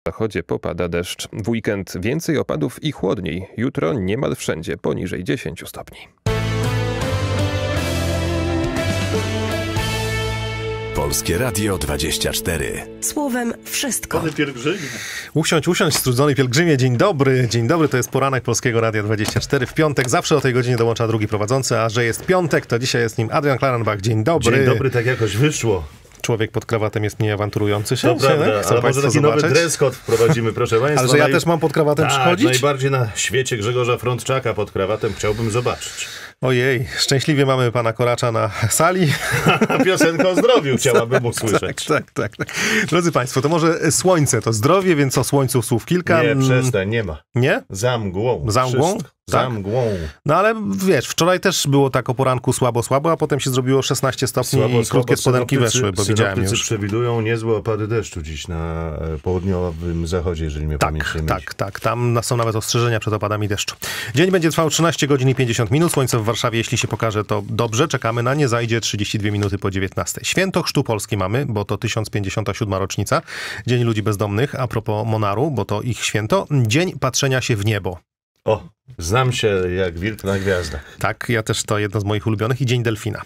Na zachodzie popada deszcz. W weekend więcej opadów i chłodniej. Jutro niemal wszędzie poniżej 10 stopni. Polskie Radio 24. Słowem wszystko. Usiądź, strudzony pielgrzymie. Dzień dobry. Dzień dobry, to jest poranek Polskiego Radia 24. W piątek zawsze o tej godzinie dołącza drugi prowadzący, a że jest piątek, to dzisiaj jest nim Adrian Klarenbach. Dzień dobry. Dzień dobry, tak jakoś wyszło. Człowiek pod krawatem jest mniej awanturujący się. To prawda, ale może taki zobaczyć? Nowy dress code wprowadzimy, proszę państwa. Ale że ja też mam pod krawatem przychodzić? Najbardziej na świecie Grzegorza Frontczaka pod krawatem chciałbym zobaczyć. Ojej, szczęśliwie mamy pana Koracza na sali. Piosenkę o zdrowiu chciałabym usłyszeć. Tak. Drodzy państwo, to może słońce to zdrowie, więc o słońcu słów kilka. Nie, przestań, nie ma. Nie? Za mgłą. Za mgłą? Tak. Za mgłą. No ale wiesz, wczoraj też było tak o poranku słabo, a potem się zrobiło 16 stopni i krótkie spodenki weszły, bo widziałem już. Przewidują niezłe opady deszczu dziś na południowym zachodzie, jeżeli mnie pamięć nie myli. Tak. Tam są nawet ostrzeżenia przed opadami deszczu. Dzień będzie trwał 13 godzin i 50 minut. Słońce w Warszawie, jeśli się pokaże, to dobrze. Czekamy na nie. Zajdzie 32 minuty po 19. Święto Chrztu Polski mamy, bo to 1057. rocznica. Dzień Ludzi Bezdomnych, a propos Monaru, bo to ich święto. Dzień Patrzenia się w niebo. O, znam się jak wilk na gwiazdach. Tak, ja też, to jedno z moich ulubionych. I Dzień Delfina.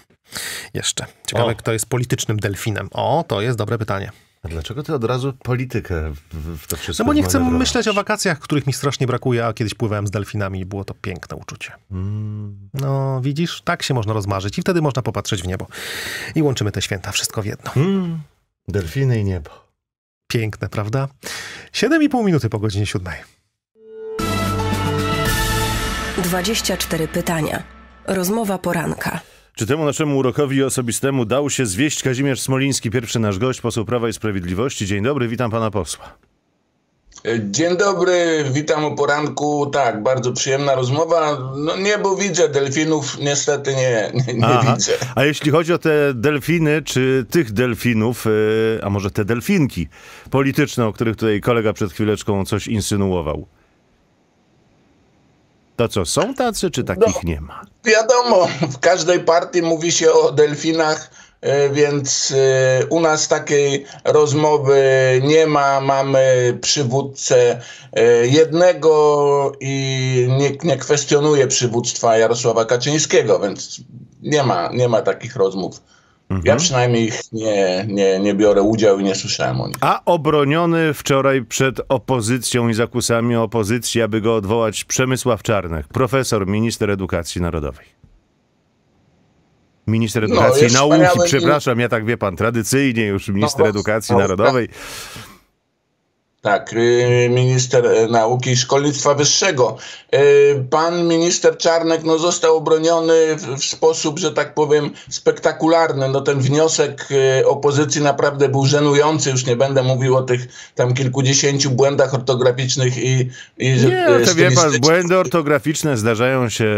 Jeszcze. Ciekawe, kto jest politycznym delfinem. O, to jest dobre pytanie. A dlaczego ty od razu politykę w to wszystko? No bo nie chcę myśleć o wakacjach, których mi strasznie brakuje, a kiedyś pływałem z delfinami i było to piękne uczucie. No, widzisz, tak się można rozmarzyć i wtedy można popatrzeć w niebo. I łączymy te święta, wszystko w jedno. Delfiny i niebo. Piękne, prawda? 7,5 minuty po godzinie 7. 24 pytania. Rozmowa poranka. Czy temu naszemu urokowi osobistemu dał się zwieść Kazimierz Smoliński, pierwszy nasz gość, poseł Prawa i Sprawiedliwości? Dzień dobry, witam pana posła. Dzień dobry, witam o poranku. Tak, bardzo przyjemna rozmowa. No niebo widzę, delfinów niestety nie widzę. A jeśli chodzi o te delfiny, czy tych delfinów, a może te delfinki polityczne, o których tutaj kolega przed chwileczką coś insynuował? To co, są tacy, czy takich nie ma? Wiadomo, w każdej partii mówi się o delfinach, więc u nas takiej rozmowy nie ma. Mamy przywódcę jednego i nikt nie kwestionuje przywództwa Jarosława Kaczyńskiego, więc nie ma takich rozmów. Ja przynajmniej ich nie biorę udziału i nie słyszałem o nich. A obroniony wczoraj przed opozycją i zakusami opozycji, aby go odwołać, Przemysław Czarnek, profesor, minister edukacji narodowej. Minister edukacji i nauki, przepraszam, ja tak, wie pan, tradycyjnie już minister edukacji narodowej. Tak, minister nauki i szkolnictwa wyższego. Pan minister Czarnek został obroniony w sposób, że tak powiem, spektakularny. No, ten wniosek opozycji naprawdę był żenujący. Już nie będę mówił o tych tam kilkudziesięciu błędach ortograficznych to wie pan, błędy ortograficzne zdarzają się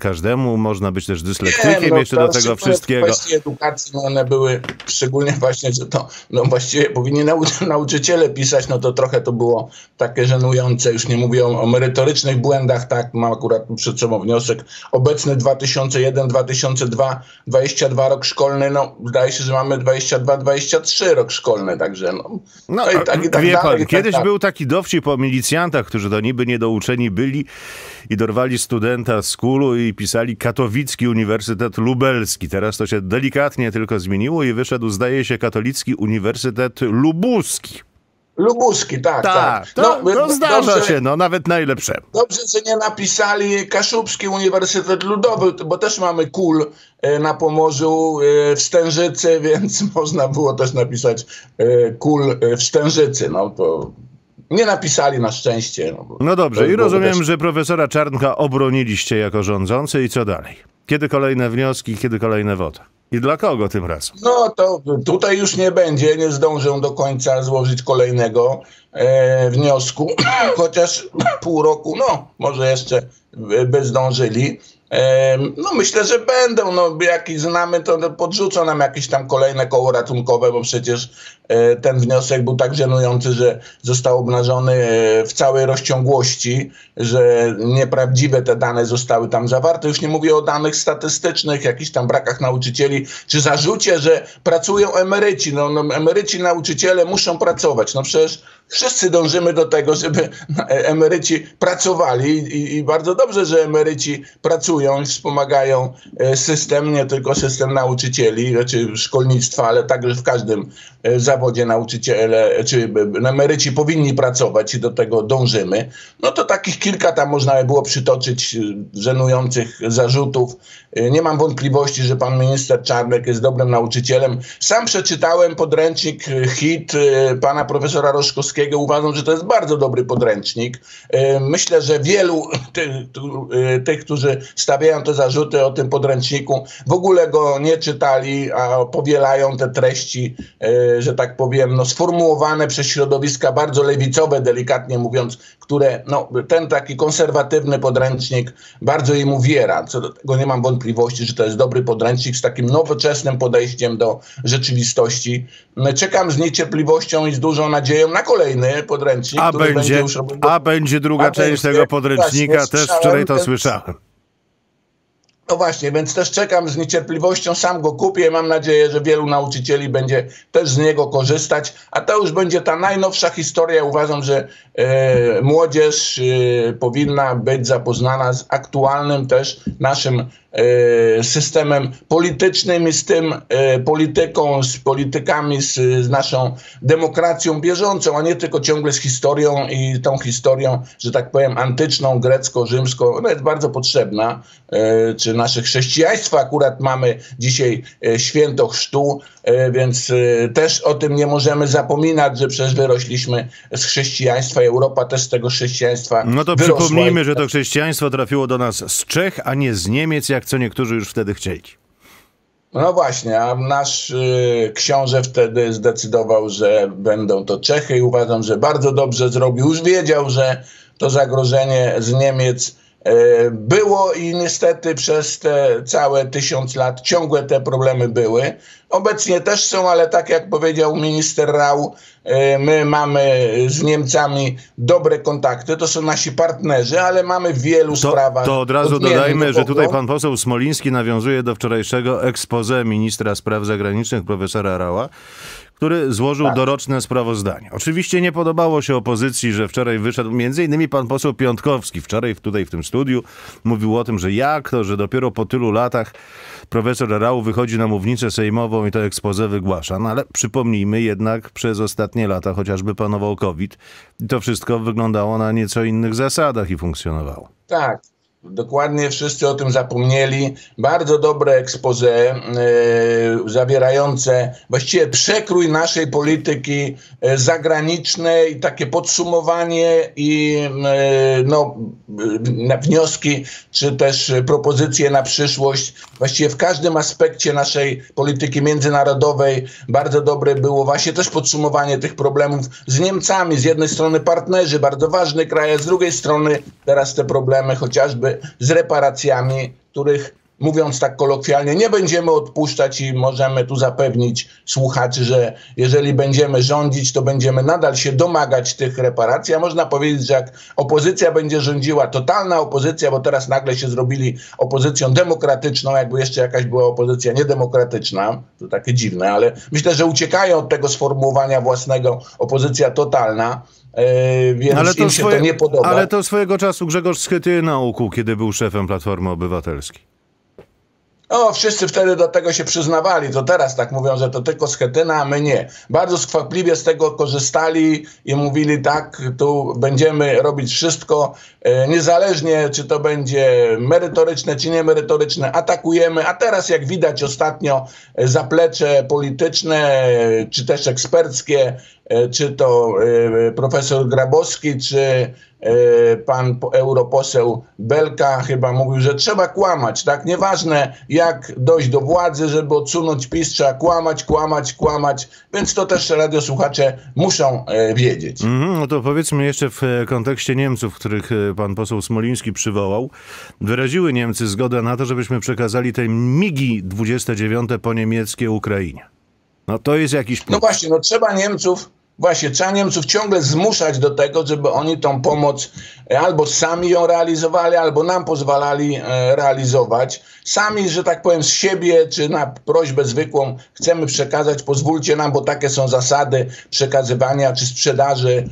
każdemu. Można być też dyslektykiem jeszcze do tego wszystkiego. Kwestie edukacji, one były szczególnie właśnie, że to właściwie powinni nauczyciele pisać, no to trochę to było takie żenujące, już nie mówię o merytorycznych błędach, tak, mam akurat przed sobą wniosek. Obecny 2001-2022 rok szkolny, no zdaje się, że mamy 22-23 rok szkolny, także i tak dalej. Kiedyś był taki dowcip o milicjantach, którzy to niby niedouczeni byli i dorwali studenta z KUL-u i pisali Katowicki Uniwersytet Lubelski. Teraz to się delikatnie tylko zmieniło i wyszedł, zdaje się, Katolicki Uniwersytet Lubuski. Lubuski, tak. To zdarza się, nawet najlepsze. Dobrze, że nie napisali Kaszubski Uniwersytet Ludowy, bo też mamy KUL na Pomorzu, w Stężycy, więc można było też napisać KUL w Stężycy. No to nie napisali, na szczęście. No dobrze, i rozumiem, że profesora Czarnka obroniliście jako rządzący i co dalej? Kiedy kolejne wnioski, kiedy kolejne wotum? I dla kogo tym razem? No to tutaj już nie będzie, nie zdążę do końca złożyć kolejnego wniosku, chociaż pół roku, może jeszcze by zdążyli. No myślę, że będą, jak ich znamy, to podrzucą nam jakieś tam kolejne koło ratunkowe, bo przecież ten wniosek był tak żenujący, że został obnażony w całej rozciągłości, że nieprawdziwe te dane zostały tam zawarte. Już nie mówię o danych statystycznych, jakichś tam brakach nauczycieli, czy zarzucie, że pracują emeryci. Emeryci nauczyciele muszą pracować. Przecież Wszyscy dążymy do tego, żeby emeryci pracowali i bardzo dobrze, że emeryci pracują i wspomagają system, nie tylko system nauczycieli, czy szkolnictwa, ale także w każdym zawodzie nauczyciele, czy emeryci powinni pracować i do tego dążymy. No to takich kilka tam można by było przytoczyć żenujących zarzutów. Nie mam wątpliwości, że pan minister Czarnek jest dobrym nauczycielem. Sam przeczytałem podręcznik HIT pana profesora Roszkowskiego. Uważam, że to jest bardzo dobry podręcznik. Myślę, że wielu tych, którzy stawiają te zarzuty o tym podręczniku, w ogóle go nie czytali, a powielają te treści, że tak powiem, no, sformułowane przez środowiska bardzo lewicowe, delikatnie mówiąc, które no, ten taki konserwatywny podręcznik bardzo im uwiera. Co do tego nie mam wątpliwości, że to jest dobry podręcznik z takim nowoczesnym podejściem do rzeczywistości. Czekam z niecierpliwością i z dużą nadzieją na kolejny podręcznik, będzie druga część tego podręcznika, właśnie, też wczoraj to słyszałem. No właśnie, więc też czekam z niecierpliwością, sam go kupię. Mam nadzieję, że wielu nauczycieli będzie też z niego korzystać. A to już będzie ta najnowsza historia. Uważam, że młodzież powinna być zapoznana z aktualnym też naszym systemem politycznym i z tym polityką, z politykami, z naszą demokracją bieżącą, a nie tylko ciągle z historią i tą historią, że tak powiem, antyczną, grecko-rzymską. Ona jest bardzo potrzebna. Czy nasze chrześcijaństwo, akurat mamy dzisiaj święto chrztu, więc też o tym nie możemy zapominać, że przecież wyrośliśmy z chrześcijaństwa. Europa też z tego chrześcijaństwa wyrosła. No to przypomnijmy, że to chrześcijaństwo trafiło do nas z Czech, a nie z Niemiec, jak co niektórzy już wtedy chcieli. No właśnie, a nasz książę wtedy zdecydował, że będą to Czechy i uważam, że bardzo dobrze zrobił. Już wiedział, że to zagrożenie z Niemiec było i niestety przez te całe 1000 lat ciągłe te problemy były. Obecnie też są, ale tak jak powiedział minister Rau, my mamy z Niemcami dobre kontakty, to są nasi partnerzy, ale mamy w wielu sprawach. To od razu dodajmy, że tutaj pan poseł Smoliński nawiązuje do wczorajszego exposé ministra spraw zagranicznych profesora Raua, który złożył doroczne sprawozdanie. Oczywiście nie podobało się opozycji, że wczoraj wyszedł, między innymi pan poseł Piątkowski, wczoraj tutaj w tym studiu mówił o tym, że jak to, że dopiero po tylu latach profesor Rau wychodzi na mównicę sejmową i to exposé wygłasza. No ale przypomnijmy jednak, przez ostatnie lata chociażby panował COVID i to wszystko wyglądało na nieco innych zasadach i funkcjonowało. Tak. Dokładnie, wszyscy o tym zapomnieli. Bardzo dobre exposé zawierające właściwie przekrój naszej polityki zagranicznej, takie podsumowanie i wnioski czy też propozycje na przyszłość. Właściwie w każdym aspekcie naszej polityki międzynarodowej bardzo dobre było właśnie też podsumowanie tych problemów z Niemcami. Z jednej strony partnerzy, bardzo ważny kraj, a z drugiej strony teraz te problemy chociażby z reparacjami, których, mówiąc tak kolokwialnie, nie będziemy odpuszczać i możemy tu zapewnić słuchaczy, że jeżeli będziemy rządzić, to będziemy nadal się domagać tych reparacji. A można powiedzieć, że jak opozycja będzie rządziła, totalna opozycja, bo teraz nagle się zrobili opozycją demokratyczną, jakby jeszcze jakaś była opozycja niedemokratyczna, to takie dziwne, ale myślę, że uciekają od tego sformułowania własnego opozycja totalna. Więc ale im się to nie podoba. Ale to swojego czasu Grzegorz Schetyna ukuł, kiedy był szefem Platformy Obywatelskiej. O, wszyscy wtedy do tego się przyznawali, to teraz tak mówią, że to tylko Schetyna, a my nie. Bardzo skwapliwie z tego korzystali i mówili tak, tu będziemy robić wszystko, niezależnie czy to będzie merytoryczne, czy niemerytoryczne, atakujemy. A teraz jak widać ostatnio zaplecze polityczne, czy też eksperckie, czy to profesor Grabowski, czy pan europoseł Belka chyba mówił, że trzeba kłamać, tak? Nieważne jak dojść do władzy, żeby odsunąć PiS, trzeba kłamać, kłamać, kłamać, więc to też radiosłuchacze muszą wiedzieć. No to powiedzmy jeszcze w kontekście Niemców, których pan poseł Smoliński przywołał. Wyraziły Niemcy zgodę na to, żebyśmy przekazali te migi 29 po niemieckie Ukrainie. No to jest jakiś problem. No właśnie, no trzeba Niemców ciągle zmuszać do tego, żeby oni tą pomoc albo sami ją realizowali, albo nam pozwalali realizować. Sami, że tak powiem, z siebie, czy na prośbę zwykłą chcemy przekazać, pozwólcie nam, bo takie są zasady przekazywania czy sprzedaży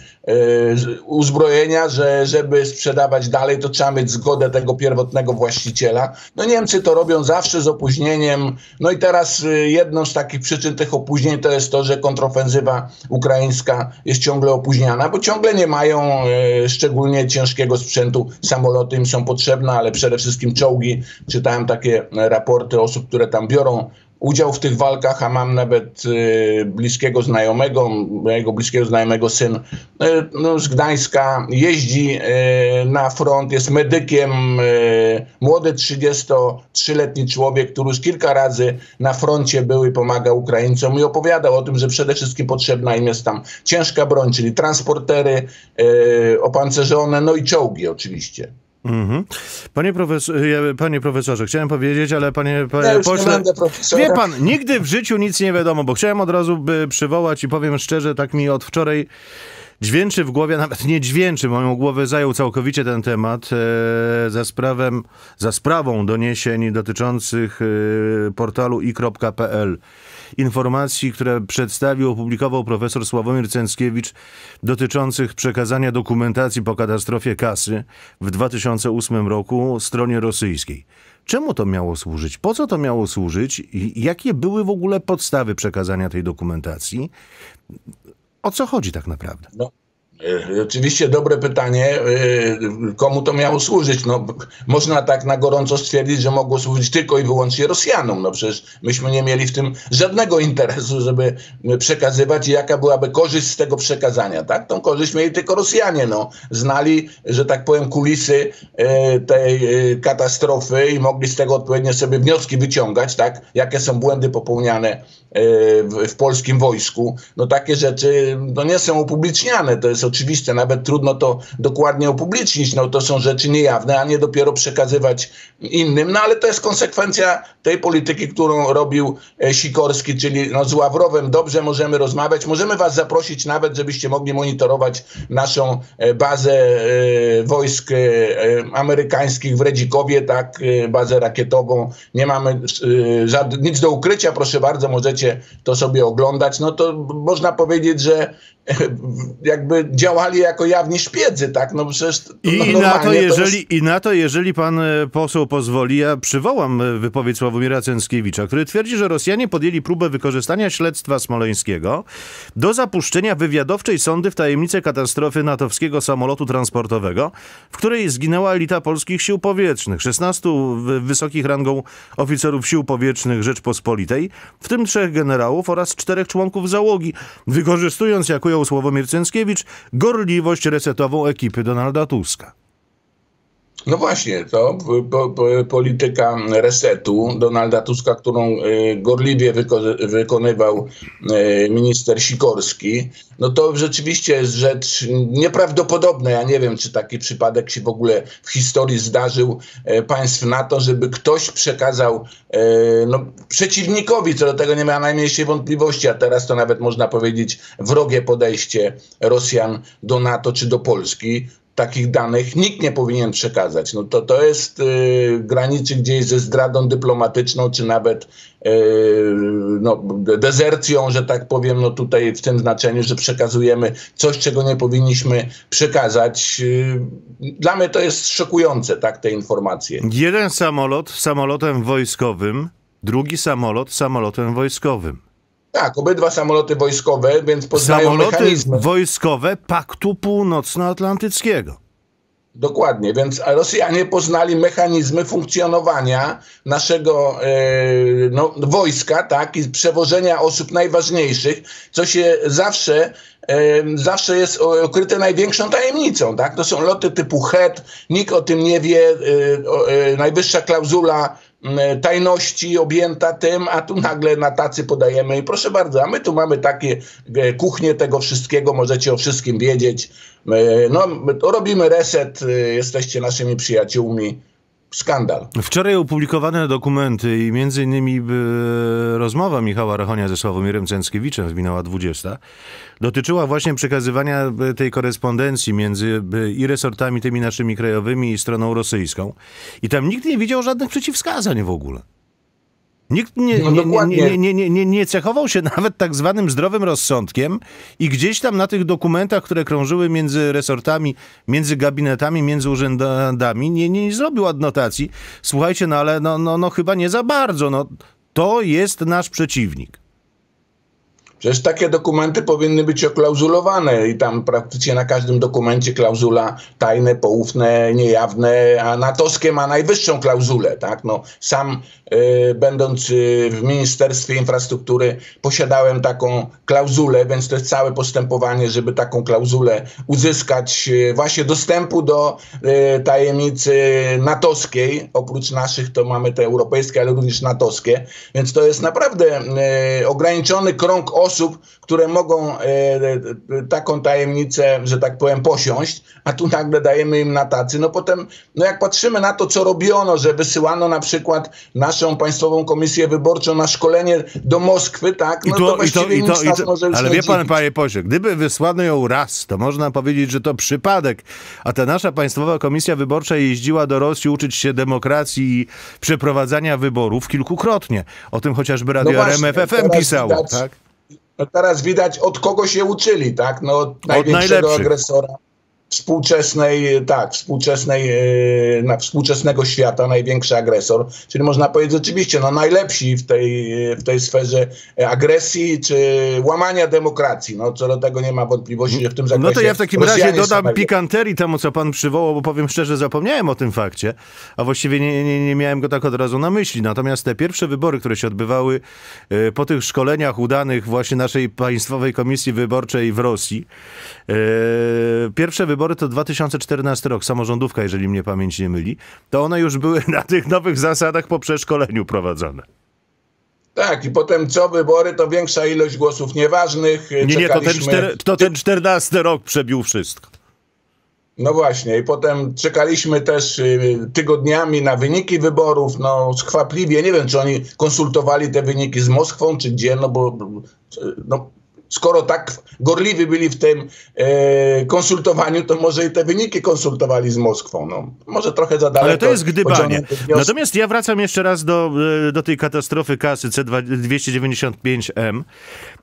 uzbrojenia, że żeby sprzedawać dalej, to trzeba mieć zgodę tego pierwotnego właściciela. No Niemcy to robią zawsze z opóźnieniem. No i teraz jedną z takich przyczyn tych opóźnień to jest to, że kontrofensywa ukraińska jest ciągle opóźniana, bo ciągle nie mają szczególnie ciężkiego sprzętu. Samoloty im są potrzebne, ale przede wszystkim czołgi. Czytałem takie raporty osób, które tam biorą udział w tych walkach, a mam nawet bliskiego znajomego, mojego bliskiego znajomego syn z Gdańska, jeździ na front, jest medykiem, młody 33-letni człowiek, który już kilka razy na froncie był i pomaga Ukraińcom i opowiadał o tym, że przede wszystkim potrzebna im jest tam ciężka broń, czyli transportery opancerzone, no i czołgi oczywiście. Mm-hmm. Panie profesorze, chciałem powiedzieć, ale panie pośle, wie pan, nigdy w życiu nic nie wiadomo, bo chciałem od razu przywołać i powiem szczerze, tak mi od wczoraj dźwięczy w głowie, nawet nie dźwięczy, moją głowę zajął całkowicie ten temat za sprawą doniesień dotyczących portalu i.pl. Informacji, które opublikował profesor Sławomir Cenckiewicz dotyczących przekazania dokumentacji po katastrofie Kasy w 2008 roku stronie rosyjskiej. Czemu to miało służyć? Po co to miało służyć? Jakie były w ogóle podstawy przekazania tej dokumentacji? O co chodzi tak naprawdę? No. Oczywiście dobre pytanie, komu to miało służyć? No, można tak na gorąco stwierdzić, że mogło służyć tylko i wyłącznie Rosjanom. No przecież myśmy nie mieli w tym żadnego interesu, żeby przekazywać i jaka byłaby korzyść z tego przekazania. Tak? Tą korzyść mieli tylko Rosjanie. No. Znali, że tak powiem, kulisy tej katastrofy i mogli z tego odpowiednio sobie wnioski wyciągać, tak? Jakie są błędy popełniane w polskim wojsku. No takie rzeczy no, nie są upubliczniane, to jest oczywiste, nawet trudno to dokładnie upublicznić, no to są rzeczy niejawne, a nie dopiero przekazywać innym, no ale to jest konsekwencja tej polityki, którą robił Sikorski, czyli no, z Ławrowem dobrze możemy rozmawiać, możemy was zaprosić nawet, żebyście mogli monitorować naszą bazę wojsk amerykańskich w Redzikowie, tak, bazę rakietową, nie mamy nic do ukrycia, proszę bardzo, możecie to sobie oglądać, no to można powiedzieć, że jakby działali jako jawni szpiedzy, tak? No przecież to, jeżeli pan poseł pozwoli, ja przywołam wypowiedź Sławomira Cenckiewicza, który twierdzi, że Rosjanie podjęli próbę wykorzystania śledztwa smoleńskiego do zapuszczenia wywiadowczej sondy w tajemnicę katastrofy natowskiego samolotu transportowego, w której zginęła elita polskich sił powietrznych, 16 wysokich rangą oficerów sił powietrznych Rzeczpospolitej, w tym 3 generałów oraz 4 członków załogi, wykorzystując, jak ujął Sławomir Cenckiewicz, gorliwość resetową ekipy Donalda Tuska. No właśnie, to polityka resetu Donalda Tuska, którą gorliwie wykonywał minister Sikorski, no to rzeczywiście jest rzecz nieprawdopodobna. Ja nie wiem, czy taki przypadek się w ogóle w historii zdarzył państw NATO, żeby ktoś przekazał no, przeciwnikowi, co do tego nie miała najmniejszej wątpliwości, a teraz to nawet można powiedzieć wrogie podejście Rosjan do NATO czy do Polski. Takich danych nikt nie powinien przekazać. No to jest graniczy gdzieś ze zdradą dyplomatyczną, czy nawet no, dezercją, że tak powiem, no tutaj w tym znaczeniu, że przekazujemy coś, czego nie powinniśmy przekazać. Dla mnie to jest szokujące, tak, te informacje. Jeden samolot samolotem wojskowym, drugi samolot samolotem wojskowym. Tak, obydwa samoloty wojskowe, więc poznają mechanizmy. Samoloty wojskowe Paktu Północnoatlantyckiego. Dokładnie, więc Rosjanie poznali mechanizmy funkcjonowania naszego wojska, tak, i przewożenia osób najważniejszych, co się zawsze jest okryte największą tajemnicą, tak. To są loty typu HET, nikt o tym nie wie, najwyższa klauzula tajności objęta tym, a tu nagle na tacy podajemy i proszę bardzo, a my tu mamy takie kuchnie tego wszystkiego, możecie o wszystkim wiedzieć. No, robimy reset, jesteście naszymi przyjaciółmi. Skandal. Wczoraj opublikowane dokumenty i między innymi rozmowa Michała Rachonia ze Sławomirem Cenckiewiczem, minęła 20, dotyczyła właśnie przekazywania tej korespondencji między i resortami tymi naszymi krajowymi i stroną rosyjską. I tam nikt nie widział żadnych przeciwwskazań w ogóle. Nikt nie cechował się nawet tak zwanym zdrowym rozsądkiem i gdzieś tam na tych dokumentach, które krążyły między resortami, między gabinetami, między urzędami, nie zrobił adnotacji. Słuchajcie, no ale no chyba nie za bardzo. No, to jest nasz przeciwnik. Przecież takie dokumenty powinny być oklauzulowane i tam praktycznie na każdym dokumencie klauzula tajne, poufne, niejawne, a natowskie ma najwyższą klauzulę, tak? No, sam będąc w Ministerstwie Infrastruktury posiadałem taką klauzulę, więc to jest całe postępowanie, żeby taką klauzulę uzyskać właśnie dostępu do tajemnicy natowskiej. Oprócz naszych to mamy te europejskie, ale również natowskie, więc to jest naprawdę ograniczony krąg osób, które mogą taką tajemnicę, że tak powiem, posiąść, a tu nagle dajemy im na tacy. No potem, no jak patrzymy na to, co robiono, że wysyłano na przykład naszą Państwową Komisję Wyborczą na szkolenie do Moskwy, tak? No to właściwie nic nas może już nie dziwić. Ale wie pan, panie pośle, gdyby wysłano ją raz, to można powiedzieć, że to przypadek, a ta nasza Państwowa Komisja Wyborcza jeździła do Rosji uczyć się demokracji i przeprowadzania wyborów kilkukrotnie. O tym chociażby Radio RMF FM pisało, tak? No teraz widać, od kogo się uczyli, tak? No, od największego agresora współczesnej, tak, współczesnego świata, największy agresor. Czyli można powiedzieć, oczywiście, no najlepsi w tej sferze agresji czy łamania demokracji. No, co do tego nie ma wątpliwości, że w tym zakresie. No to ja w takim razie dodam pikanterii temu, co pan przywołał, bo powiem szczerze, zapomniałem o tym fakcie, a właściwie nie miałem go tak od razu na myśli. Natomiast te pierwsze wybory, które się odbywały po tych szkoleniach udanych właśnie naszej Państwowej Komisji Wyborczej w Rosji, pierwsze wybory to 2014 rok, samorządówka, jeżeli mnie pamięć nie myli, to one już były na tych nowych zasadach po przeszkoleniu prowadzone. Tak, i potem co wybory, to większa ilość głosów nieważnych. Nie, to ten 14 rok przebił wszystko. No właśnie, i potem czekaliśmy też tygodniami na wyniki wyborów, no skwapliwie, nie wiem, czy oni konsultowali te wyniki z Moskwą, czy gdzie, no bo... No, skoro tak gorliwi byli w tym konsultowaniu, to może i te wyniki konsultowali z Moskwą. No, może trochę za daleko. Ale to jest gdybanie. Natomiast ja wracam jeszcze raz do tej katastrofy kasy C295M.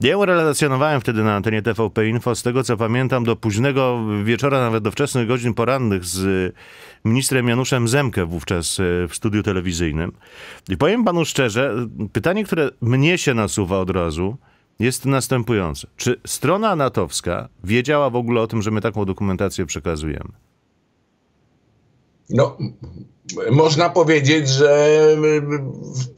Ja ją relacjonowałem wtedy na antenie TVP Info. Z tego co pamiętam, do późnego wieczora, nawet do wczesnych godzin porannych z ministrem Januszem Zemke wówczas w studiu telewizyjnym. I powiem panu szczerze, pytanie, które mnie się nasuwa od razu, jest następujące. Czy strona natowska wiedziała w ogóle o tym, że my taką dokumentację przekazujemy? No, można powiedzieć, że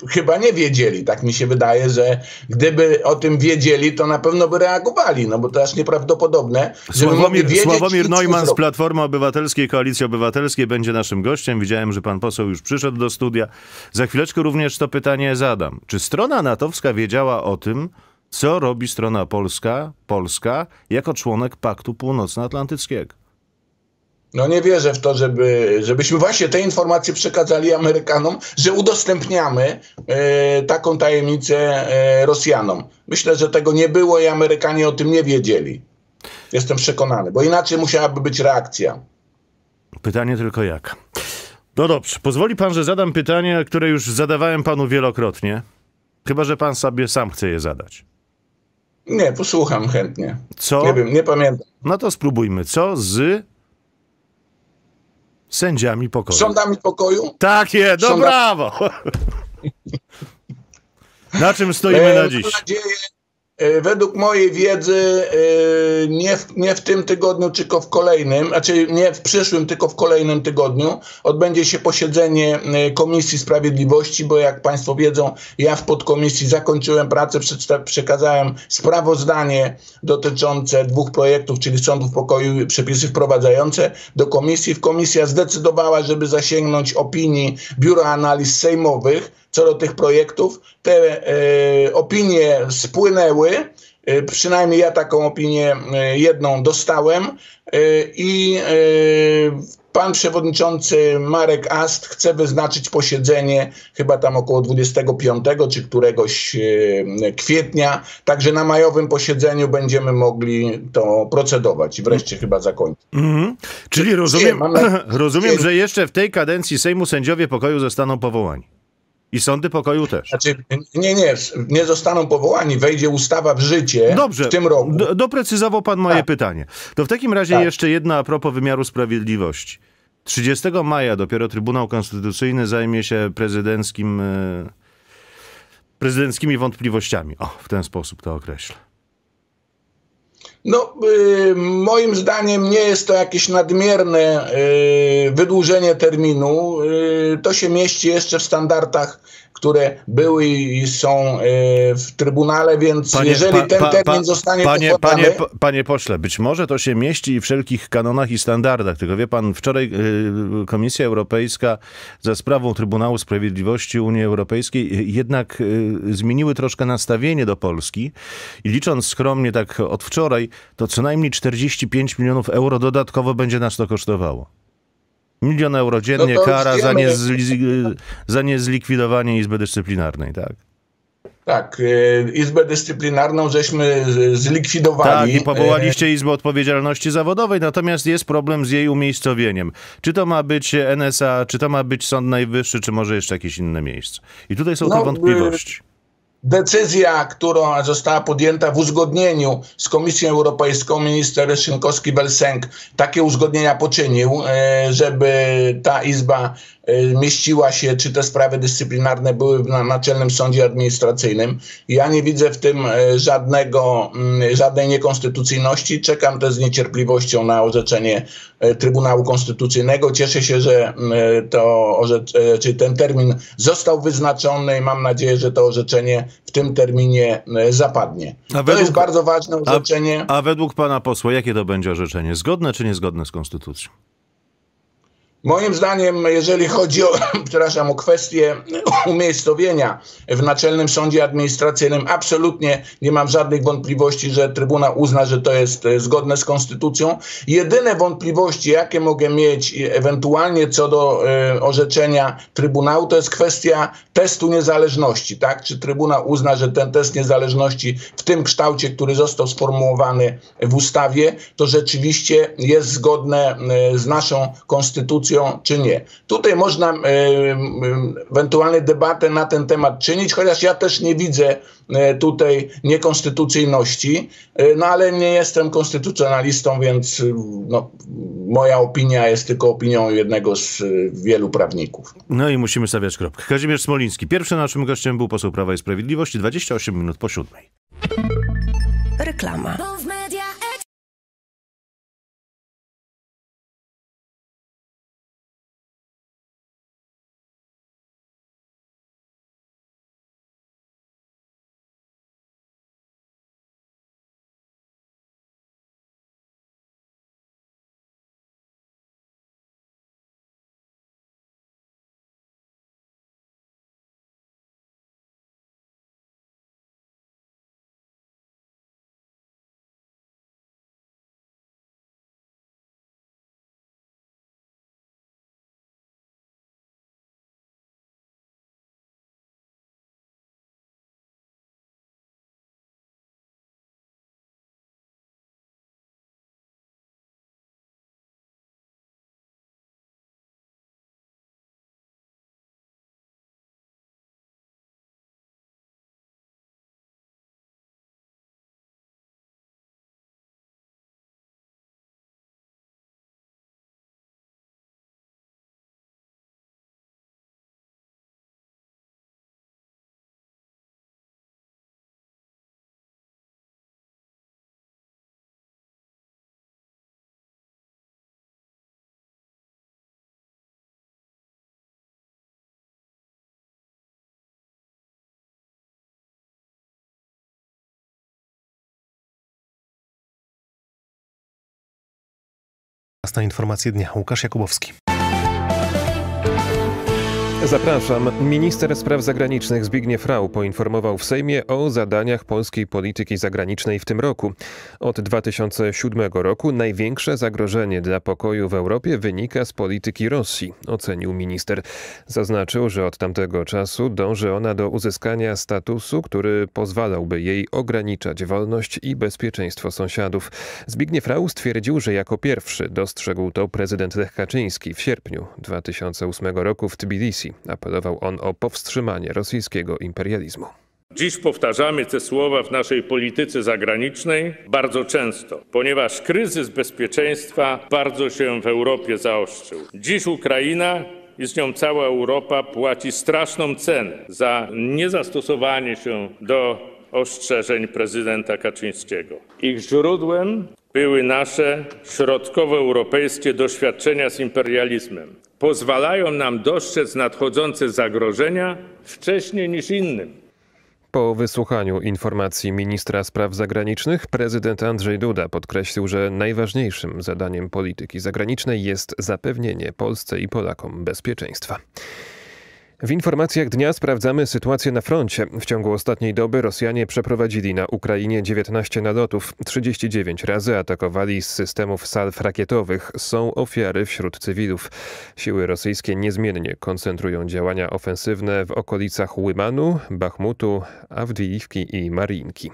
chyba nie wiedzieli. Tak mi się wydaje, że gdyby o tym wiedzieli, to na pewno by reagowali, no bo to aż nieprawdopodobne. Sławomir Neumann z Platformy Obywatelskiej, Koalicji Obywatelskiej będzie naszym gościem. Widziałem, że pan poseł już przyszedł do studia. Za chwileczkę również to pytanie zadam. Czy strona natowska wiedziała o tym, co robi strona polska jako członek Paktu Północnoatlantyckiego? No nie wierzę w to, żebyśmy właśnie te informacje przekazali Amerykanom, że udostępniamy taką tajemnicę Rosjanom. Myślę, że tego nie było i Amerykanie o tym nie wiedzieli. Jestem przekonany, bo inaczej musiałaby być reakcja. Pytanie tylko jak. No dobrze, pozwoli pan, że zadam pytanie, które już zadawałem panu wielokrotnie. Chyba że pan sobie sam chce je zadać. Nie, posłucham chętnie. Co? Nie wiem, nie pamiętam. No to spróbujmy. Co z sędziami pokoju? Sądami pokoju? Takie, no brawo! Na czym stoimy na dziś? Według mojej wiedzy nie w tym tygodniu, tylko w kolejnym, znaczy nie w przyszłym, tylko w kolejnym tygodniu odbędzie się posiedzenie Komisji Sprawiedliwości, bo jak państwo wiedzą, ja w podkomisji zakończyłem pracę, przekazałem sprawozdanie dotyczące dwóch projektów, czyli sądów pokoju i przepisy wprowadzające do komisji. Komisja zdecydowała, żeby zasięgnąć opinii Biura Analiz Sejmowych co do tych projektów. Te opinie spłynęły, przynajmniej ja taką opinię jedną dostałem i Pan przewodniczący Marek Ast chce wyznaczyć posiedzenie chyba tam około 25 czy któregoś kwietnia. Także na majowym posiedzeniu będziemy mogli to procedować i wreszcie chyba zakończyć. Czyli rozumiem, że jeszcze w tej kadencji Sejmu sędziowie pokoju zostaną powołani. I sądy pokoju też. Znaczy, nie zostaną powołani. Wejdzie ustawa w życie w tym roku. Dobrze, doprecyzował pan moje pytanie. To w takim razie jeszcze jedna a propos wymiaru sprawiedliwości. 30 maja dopiero Trybunał Konstytucyjny zajmie się prezydenckimi wątpliwościami. O, w ten sposób to określę. No, moim zdaniem nie jest to jakieś nadmierne wydłużenie terminu. To się mieści jeszcze w standardach, które były i są w Trybunale, więc jeżeli ten termin zostanie podany... Panie pośle, być może to się mieści i w wszelkich kanonach i standardach. Tylko wie pan, wczoraj Komisja Europejska za sprawą Trybunału Sprawiedliwości Unii Europejskiej jednak zmieniły troszkę nastawienie do Polski i licząc skromnie tak od wczoraj, to co najmniej 45 milionów euro dodatkowo będzie nas to kosztowało. 1 milion euro dziennie kara za niezlikwidowanie Izby Dyscyplinarnej, tak? Tak, Izbę Dyscyplinarną żeśmy zlikwidowali. Tak, i powołaliście Izbę Odpowiedzialności Zawodowej, natomiast jest problem z jej umiejscowieniem. Czy to ma być NSA, czy to ma być Sąd Najwyższy, czy może jeszcze jakieś inne miejsce? I tutaj są te wątpliwości. Decyzja, która została podjęta w uzgodnieniu z Komisją Europejską, minister Szynkowski-Brzezinek takie uzgodnienia poczynił, żeby ta izba mieściła się, czy te sprawy dyscyplinarne były na Naczelnym Sądzie Administracyjnym. Ja nie widzę w tym żadnej niekonstytucyjności. Czekam też z niecierpliwością na orzeczenie Trybunału Konstytucyjnego. Cieszę się, że ten termin został wyznaczony i mam nadzieję, że to orzeczenie w tym terminie zapadnie. To jest bardzo ważne orzeczenie. A według pana posła, jakie to będzie orzeczenie? Zgodne czy niezgodne z konstytucją? Moim zdaniem, jeżeli chodzi o kwestię umiejscowienia w Naczelnym Sądzie Administracyjnym, absolutnie nie mam żadnych wątpliwości, że Trybunał uzna, że to jest zgodne z Konstytucją. Jedyne wątpliwości, jakie mogę mieć ewentualnie co do orzeczenia Trybunału, to jest kwestia testu niezależności. Tak? Czy Trybunał uzna, że ten test niezależności w tym kształcie, który został sformułowany w ustawie, to rzeczywiście jest zgodne z naszą Konstytucją, czy nie. Tutaj można ewentualnie debatę na ten temat czynić, chociaż ja też nie widzę tutaj niekonstytucyjności, no ale nie jestem konstytucjonalistą, więc moja opinia jest tylko opinią jednego z wielu prawników. No i musimy stawiać kropkę. Kazimierz Smoliński. Pierwszy naszym gościem był poseł Prawa i Sprawiedliwości. 28 minut po 7. Reklama. Na informacje dnia. Łukasz Jakubowski. Zapraszam. Minister Spraw Zagranicznych Zbigniew Rau poinformował w Sejmie o zadaniach polskiej polityki zagranicznej w tym roku. Od 2007 roku największe zagrożenie dla pokoju w Europie wynika z polityki Rosji, ocenił minister. Zaznaczył, że od tamtego czasu dąży ona do uzyskania statusu, który pozwalałby jej ograniczać wolność i bezpieczeństwo sąsiadów. Zbigniew Rau stwierdził, że jako pierwszy dostrzegł to prezydent Lech Kaczyński w sierpniu 2008 roku w Tbilisi. Apelował on o powstrzymanie rosyjskiego imperializmu. Dziś powtarzamy te słowa w naszej polityce zagranicznej bardzo często, ponieważ kryzys bezpieczeństwa bardzo się w Europie zaostrzył. Dziś Ukraina i z nią cała Europa płaci straszną cenę za niezastosowanie się do ostrzeżeń prezydenta Kaczyńskiego. Ich źródłem były nasze środkowoeuropejskie doświadczenia z imperializmem. Pozwalają nam dostrzec nadchodzące zagrożenia wcześniej niż innym. Po wysłuchaniu informacji ministra spraw zagranicznych prezydent Andrzej Duda podkreślił, że najważniejszym zadaniem polityki zagranicznej jest zapewnienie Polsce i Polakom bezpieczeństwa. W informacjach dnia sprawdzamy sytuację na froncie. W ciągu ostatniej doby Rosjanie przeprowadzili na Ukrainie 19 nalotów, 39 razy atakowali z systemów salw rakietowych. Są ofiary wśród cywilów. Siły rosyjskie niezmiennie koncentrują działania ofensywne w okolicach Łymanu, Bachmutu, Awdijiwki i Mariinki.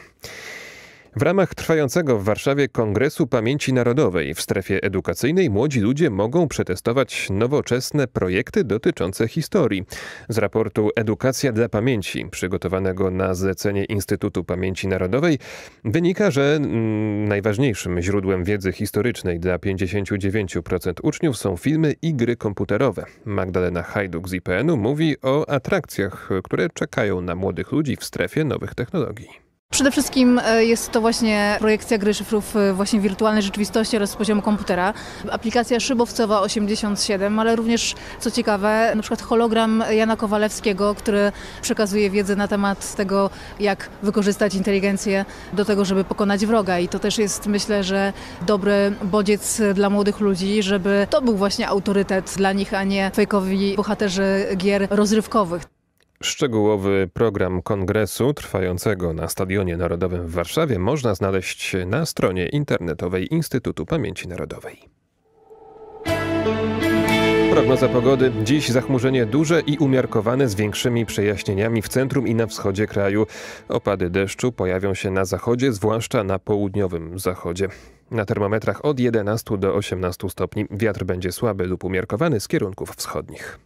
W ramach trwającego w Warszawie Kongresu Pamięci Narodowej w strefie edukacyjnej młodzi ludzie mogą przetestować nowoczesne projekty dotyczące historii. Z raportu Edukacja dla Pamięci, przygotowanego na zlecenie Instytutu Pamięci Narodowej, wynika, że najważniejszym źródłem wiedzy historycznej dla 59% uczniów są filmy i gry komputerowe. Magdalena Hajduk z IPN-u mówi o atrakcjach, które czekają na młodych ludzi w strefie nowych technologii. Przede wszystkim jest to właśnie projekcja gry szyfrów właśnie wirtualnej rzeczywistości oraz z poziomu komputera. Aplikacja szybowcowa 87, ale również, co ciekawe, na przykład hologram Jana Kowalewskiego, który przekazuje wiedzę na temat tego, jak wykorzystać inteligencję do tego, żeby pokonać wroga. I to też jest, myślę, że dobry bodziec dla młodych ludzi, żeby to był właśnie autorytet dla nich, a nie fejkowi bohaterzy gier rozrywkowych. Szczegółowy program kongresu trwającego na Stadionie Narodowym w Warszawie można znaleźć na stronie internetowej Instytutu Pamięci Narodowej. Prognoza pogody. Dziś zachmurzenie duże i umiarkowane z większymi przejaśnieniami w centrum i na wschodzie kraju. Opady deszczu pojawią się na zachodzie, zwłaszcza na południowym zachodzie. Na termometrach od 11 do 18 stopni. Wiatr będzie słaby lub umiarkowany z kierunków wschodnich.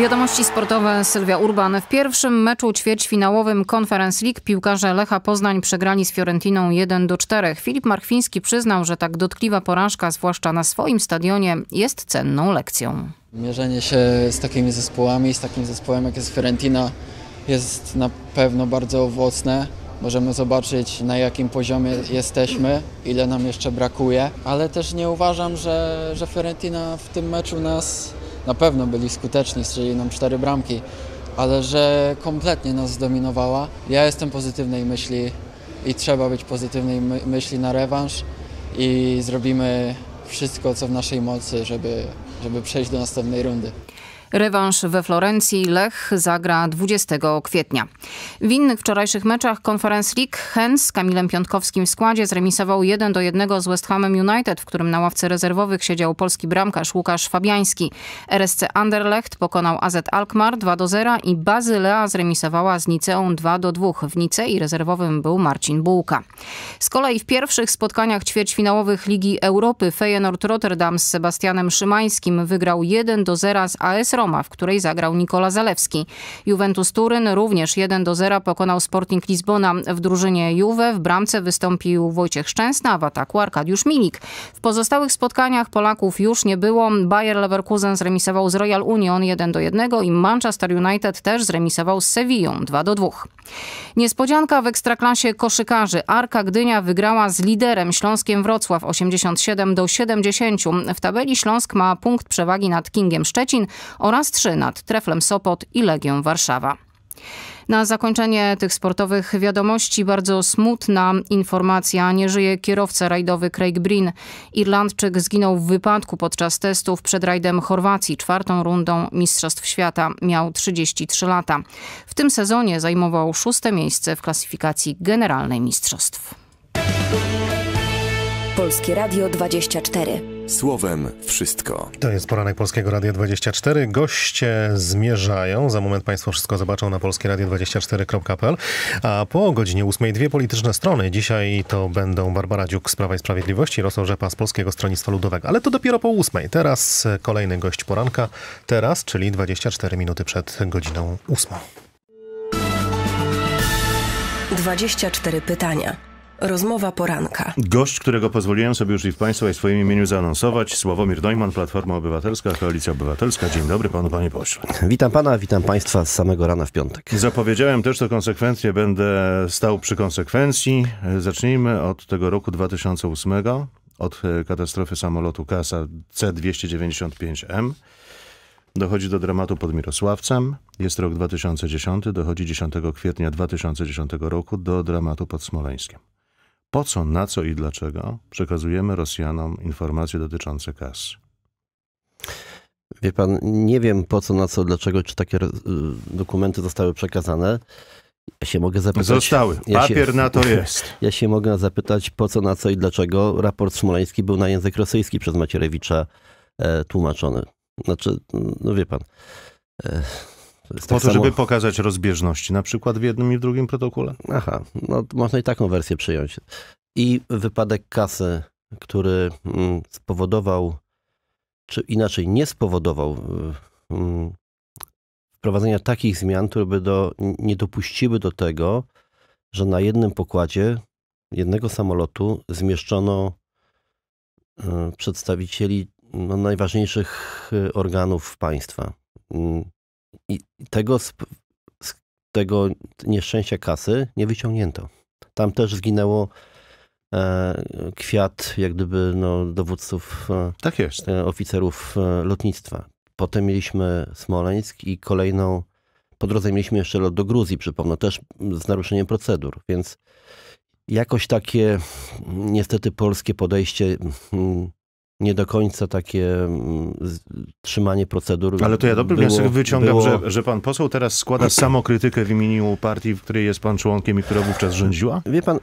Wiadomości sportowe. Sylwia Urban. W pierwszym meczu ćwierćfinałowym Conference League piłkarze Lecha Poznań przegrali z Fiorentiną 1-4. Filip Marchwiński przyznał, że tak dotkliwa porażka, zwłaszcza na swoim stadionie, jest cenną lekcją. Mierzenie się z takimi zespołami, z takim zespołem jak jest Fiorentina, jest na pewno bardzo owocne. Możemy zobaczyć, na jakim poziomie jesteśmy, ile nam jeszcze brakuje, ale też nie uważam, że Fiorentina w tym meczu nas... Na pewno byli skuteczni, strzelili nam 4 bramki, ale że kompletnie nas zdominowała. Ja jestem pozytywnej myśli i trzeba być pozytywnej myśli na rewanż i zrobimy wszystko, co w naszej mocy, żeby przejść do następnej rundy. Rewanż we Florencji. Lech zagra 20 kwietnia. W innych wczorajszych meczach Conference League Hens z Kamilem Piątkowskim w składzie zremisował 1-1 z West Hamem United, w którym na ławce rezerwowych siedział polski bramkarz Łukasz Fabiański. RSC Anderlecht pokonał AZ Alkmaar 2-0 i Bazylea zremisowała z Niceą 2-2. W Nicei rezerwowym był Marcin Bułka. Z kolei w pierwszych spotkaniach ćwierćfinałowych Ligi Europy Feyenoord Rotterdam z Sebastianem Szymańskim wygrał 1-0 z AS Roma, w której zagrał Nikola Zalewski. Juventus Turyn również 1-0 pokonał Sporting Lizbona. W drużynie Juve w bramce wystąpił Wojciech Szczęsna, a w ataku Arkadiusz Milik. W pozostałych spotkaniach Polaków już nie było. Bayer Leverkusen zremisował z Royal Union 1-1 i Manchester United też zremisował z Sevillą 2-2. Niespodzianka w Ekstraklasie koszykarzy. Arka Gdynia wygrała z liderem Śląskiem Wrocław 87-70. W tabeli Śląsk ma punkt przewagi nad Kingiem Szczecin oraz 3 nad Treflem Sopot i Legią Warszawa. Na zakończenie tych sportowych wiadomości bardzo smutna informacja. Nie żyje kierowca rajdowy Craig Breen. Irlandczyk zginął w wypadku podczas testów przed rajdem Chorwacji, czwartą rundą Mistrzostw Świata. Miał 33 lata. W tym sezonie zajmował 6. miejsce w klasyfikacji generalnej mistrzostw. Polskie Radio 24. Słowem wszystko. To jest poranek Polskiego Radia 24. Goście zmierzają. Za moment Państwo wszystko zobaczą na polskieradio24.pl. A po godzinie 8 dwie polityczne strony. Dzisiaj to będą Barbara Dziuk z Prawa i Sprawiedliwości, Jarosław Rzepa z Polskiego Stronnictwa Ludowego. Ale to dopiero po 8. Teraz kolejny gość poranka. Teraz, czyli 24 minuty przed godziną 8. 24 pytania. Rozmowa poranka. Gość, którego pozwoliłem sobie już i w Państwa i w swoim imieniu zaanonsować, Sławomir Neumann, Platforma Obywatelska, Koalicja Obywatelska. Dzień dobry Panu, Panie Pośle. Witam Pana, witam Państwa z samego rana w piątek. Zapowiedziałem też to konsekwentnie, będę stał przy konsekwencji. Zacznijmy od tego roku 2008, od katastrofy samolotu Kasa C-295M. Dochodzi do dramatu pod Mirosławcem. Jest rok 2010, dochodzi 10 kwietnia 2010 roku do dramatu pod Smoleńskiem. Po co, na co i dlaczego przekazujemy Rosjanom informacje dotyczące KAS? Wie pan, nie wiem po co, na co, dlaczego, czy takie dokumenty zostały przekazane. Ja się mogę zapytać... Zostały. Papier na to jest. Ja się mogę zapytać po co, na co i dlaczego raport smoleński był na język rosyjski przez Macierewicza tłumaczony. Znaczy, no wie pan... Po to, żeby pokazać rozbieżności, na przykład w jednym i w drugim protokole? Aha, no można i taką wersję przyjąć. I wypadek Kasy, który spowodował, czy inaczej nie spowodował wprowadzenia takich zmian, które by nie dopuściły do tego, że na jednym pokładzie jednego samolotu zmieszczono przedstawicieli najważniejszych organów państwa. I z tego nieszczęścia Kasy nie wyciągnięto. Tam też zginęło kwiat, jak gdyby no, dowódców, tak jest, oficerów lotnictwa. Potem mieliśmy Smoleńsk i kolejną, po drodze mieliśmy jeszcze lot do Gruzji, przypomnę, też z naruszeniem procedur. Więc jakoś takie niestety polskie podejście... nie do końca takie trzymanie procedur. Ale to ja dobry wniosek wyciągam, że pan poseł teraz składa samokrytykę w imieniu partii, w której jest pan członkiem i która wówczas rządziła? Wie pan,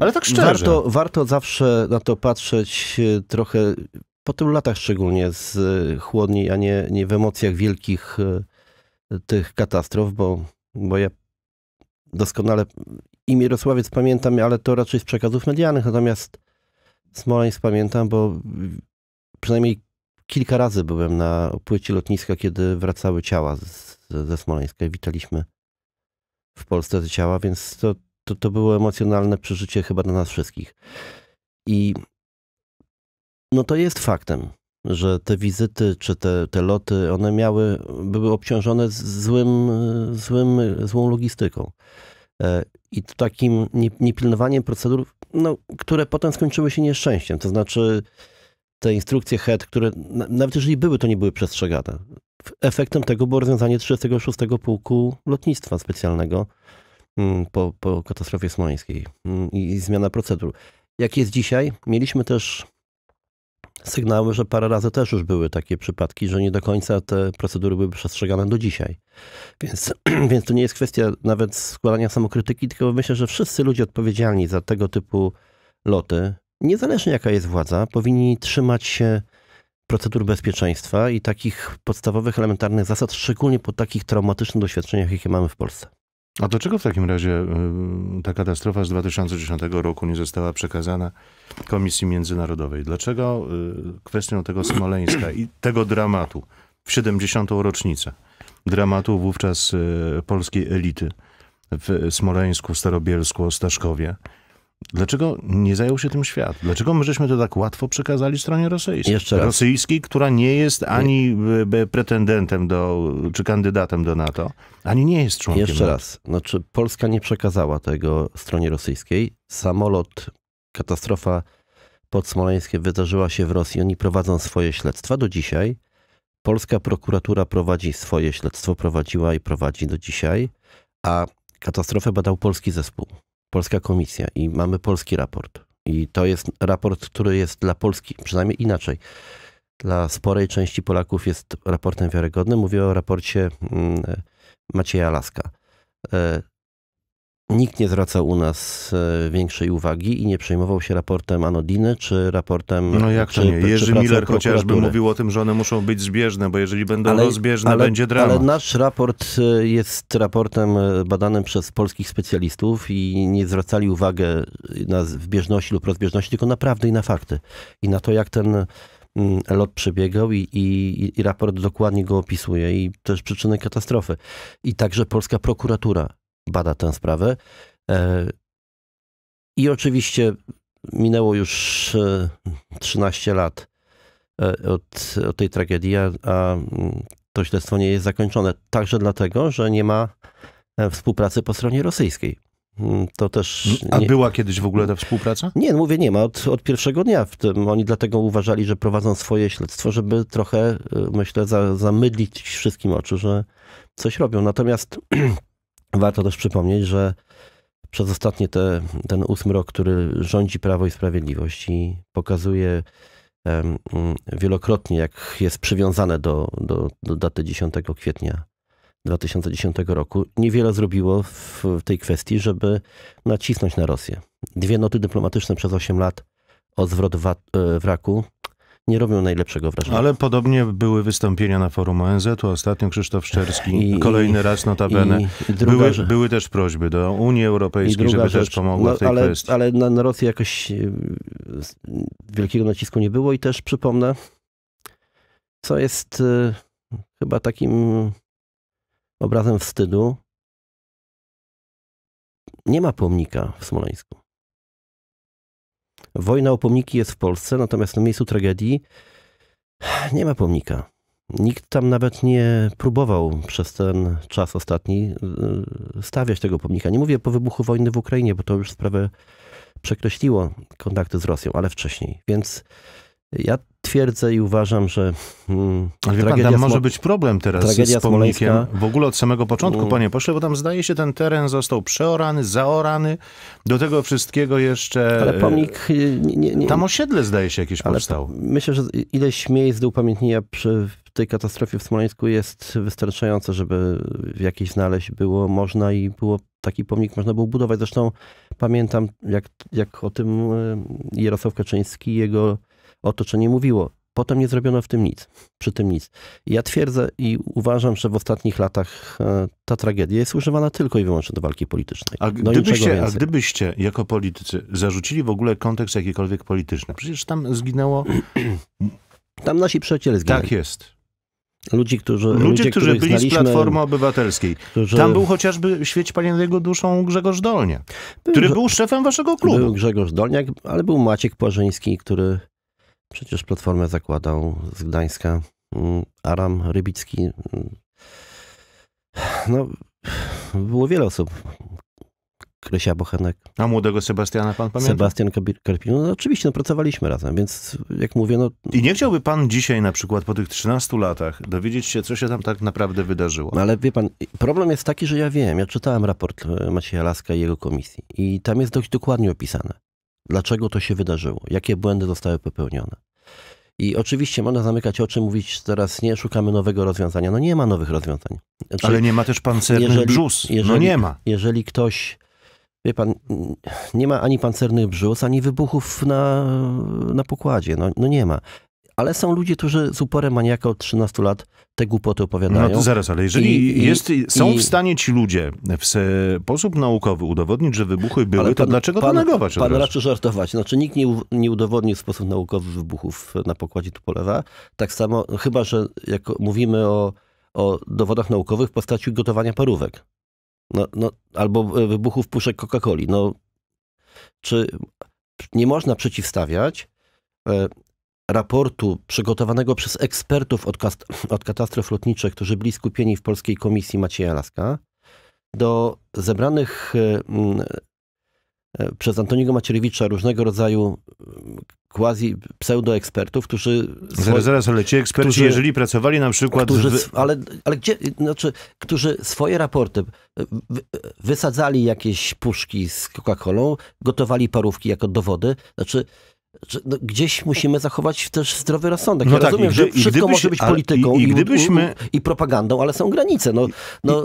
ale tak szczerze. Warto zawsze na to patrzeć trochę, po tylu latach szczególnie, z chłodniej, a nie w emocjach wielkich tych katastrof, bo ja doskonale imię Jarosławiec pamiętam, ale to raczej z przekazów medialnych, natomiast Smoleńsk pamiętam, bo przynajmniej kilka razy byłem na płycie lotniska, kiedy wracały ciała ze Smoleńska i witaliśmy w Polsce te ciała, więc to było emocjonalne przeżycie chyba dla nas wszystkich. I no to jest faktem, że te wizyty czy te loty, one były obciążone złą logistyką. I takim niepilnowaniem procedur, no, które potem skończyły się nieszczęściem. To znaczy te instrukcje HEAD, które nawet jeżeli były, to nie były przestrzegane. Efektem tego było rozwiązanie 36 Pułku Lotnictwa Specjalnego po katastrofie smoleńskiej i zmiana procedur. Jak jest dzisiaj, mieliśmy też sygnały, że parę razy też już były takie przypadki, że nie do końca te procedury były przestrzegane do dzisiaj. Więc to nie jest kwestia nawet składania samokrytyki, tylko myślę, że wszyscy ludzie odpowiedzialni za tego typu loty, niezależnie jaka jest władza, powinni trzymać się procedur bezpieczeństwa i takich podstawowych, elementarnych zasad, szczególnie po takich traumatycznych doświadczeniach, jakie mamy w Polsce. A dlaczego w takim razie ta katastrofa z 2010 roku nie została przekazana Komisji Międzynarodowej? Dlaczego kwestią tego Smoleńska i tego dramatu w 70. rocznicę, dramatu wówczas polskiej elity w Smoleńsku, Starobielsku, Ostaszkowie, dlaczego nie zajął się tym świat? Dlaczego my żeśmy to tak łatwo przekazali stronie rosyjskiej? Jeszcze raz. Rosyjskiej, która nie jest ani pretendentem czy kandydatem do NATO, ani nie jest członkiem NATO. Jeszcze raz. Znaczy, Polska nie przekazała tego stronie rosyjskiej. Samolot, katastrofa podsmoleńskie wydarzyła się w Rosji. Oni prowadzą swoje śledztwa do dzisiaj. Polska prokuratura prowadzi swoje śledztwo, prowadziła i prowadzi do dzisiaj. A katastrofę badał polski zespół, polska komisja i mamy polski raport. I to jest raport, który jest dla Polski, przynajmniej inaczej, dla sporej części Polaków jest raportem wiarygodnym. Mówię o raporcie Macieja Laska. Nikt nie zwracał u nas większej uwagi i nie przejmował się raportem Anodiny, czy raportem... No jak to nie? Jerzy Miller chociażby mówił o tym, że one muszą być zbieżne, bo jeżeli będą rozbieżne, będzie dramat. Ale nasz raport jest raportem badanym przez polskich specjalistów i nie zwracali uwagi na zbieżności lub rozbieżności, tylko naprawdę i na fakty. I na to, jak ten lot przebiegał i raport dokładnie go opisuje i też przyczyny katastrofy. I także polska prokuratura bada tę sprawę. I oczywiście minęło już 13 lat od tej tragedii, a to śledztwo nie jest zakończone. Także dlatego, że nie ma współpracy po stronie rosyjskiej. To też nie... A była kiedyś w ogóle ta współpraca? Nie, mówię, nie ma. Od pierwszego dnia. Oni dlatego uważali, że prowadzą swoje śledztwo, żeby trochę, myślę, zamydlić wszystkim oczy, że coś robią. Natomiast warto też przypomnieć, że przez ostatnie ten 8. rok, który rządzi Prawo i Sprawiedliwość i pokazuje wielokrotnie, jak jest przywiązane do daty 10 kwietnia 2010 roku, niewiele zrobiło w tej kwestii, żeby nacisnąć na Rosję. Dwie noty dyplomatyczne przez 8 lat o zwrot wraku nie robią najlepszego wrażenia. Ale podobnie były wystąpienia na forum ONZ-u. Ostatnio Krzysztof Szczerski, kolejny raz notabene. Były też prośby do Unii Europejskiej, żeby też pomogła w tej kwestii. Ale na Rosję jakoś wielkiego nacisku nie było. I też przypomnę, co jest chyba takim obrazem wstydu. Nie ma pomnika w Smoleńsku. Wojna o pomniki jest w Polsce, natomiast na miejscu tragedii nie ma pomnika. Nikt tam nawet nie próbował przez ten czas ostatni stawiać tego pomnika. Nie mówię po wybuchu wojny w Ukrainie, bo to już sprawę przekreśliło kontakty z Rosją, ale wcześniej. Więc ja twierdzę i uważam, że... Ale wie pan, tam może być problem teraz z pomnikiem. W ogóle od samego początku, panie pośle, bo tam zdaje się ten teren został przeorany, zaorany. Do tego wszystkiego jeszcze... Ale pomnik... Nie. Tam osiedle zdaje się jakieś powstało. Myślę, że ileś miejsc do upamiętnienia przy tej katastrofie w Smoleńsku jest wystarczające, żeby jakieś znaleźć było można i było taki pomnik można było budować. Zresztą pamiętam, jak o tym Jarosław Kaczyński, jego otoczenie mówiło. Potem nie zrobiono w tym nic, przy tym nic. Ja twierdzę i uważam, że w ostatnich latach ta tragedia jest używana tylko i wyłącznie do walki politycznej. A gdybyście jako politycy zarzucili w ogóle kontekst jakikolwiek polityczny, przecież tam zginęło... Tam nasi przyjaciele zginęli. Tak jest. Ludzie, którzy byli z Platformy Obywatelskiej. Tam był chociażby, świeć Panie jego duszą, Grzegorz Dolniak, który był szefem waszego klubu. Był Grzegorz Dolniak, ale był Maciek Płażyński, który przecież Platformę zakładał z Gdańska. Aram Rybicki. No, było wiele osób. Krysia Bochenek. A młodego Sebastiana pan pamięta? Sebastian Karpinu. No oczywiście, no, pracowaliśmy razem, więc jak mówię, no... I nie chciałby pan dzisiaj na przykład po tych 13 latach dowiedzieć się, co się tam tak naprawdę wydarzyło? No, ale wie pan, problem jest taki, że ja wiem, ja czytałem raport Macieja Laska i jego komisji i tam jest dość dokładnie opisane, dlaczego to się wydarzyło, jakie błędy zostały popełnione. I oczywiście można zamykać oczy, mówić teraz nie, szukamy nowego rozwiązania. No nie ma nowych rozwiązań. Znaczy, ale nie ma też pancernych brzus. No nie ma. Jeżeli ktoś... Wie pan, nie ma ani pancernych brzus, ani wybuchów na pokładzie. No nie ma. Ale są ludzie, którzy z uporem maniaka od 13 lat te głupoty opowiadają. No to zaraz, ale jeżeli są w stanie ci ludzie w sposób naukowy udowodnić, że wybuchy były, to dlaczego to negować? Pan raczy żartować. Znaczy nikt nie udowodnił w sposób naukowy wybuchów na pokładzie Tupolewa. Tak samo, chyba że jak mówimy o dowodach naukowych w postaci gotowania parówek. No, albo wybuchów puszek Coca-Coli. No, czy nie można przeciwstawiać raportu przygotowanego przez ekspertów od katastrof lotniczych, którzy byli skupieni w Polskiej Komisji Macieja Laska, do zebranych przez Antoniego Macierewicza różnego rodzaju pseudoekspertów, którzy... Zaraz, ale ci eksperci, jeżeli pracowali na przykład... Którzy swoje raporty wysadzali jakieś puszki z Coca-Colą, gotowali parówki jako dowody, gdzieś musimy zachować też zdrowy rozsądek. Ja rozumiem, że wszystko może być polityką i propagandą, ale są granice.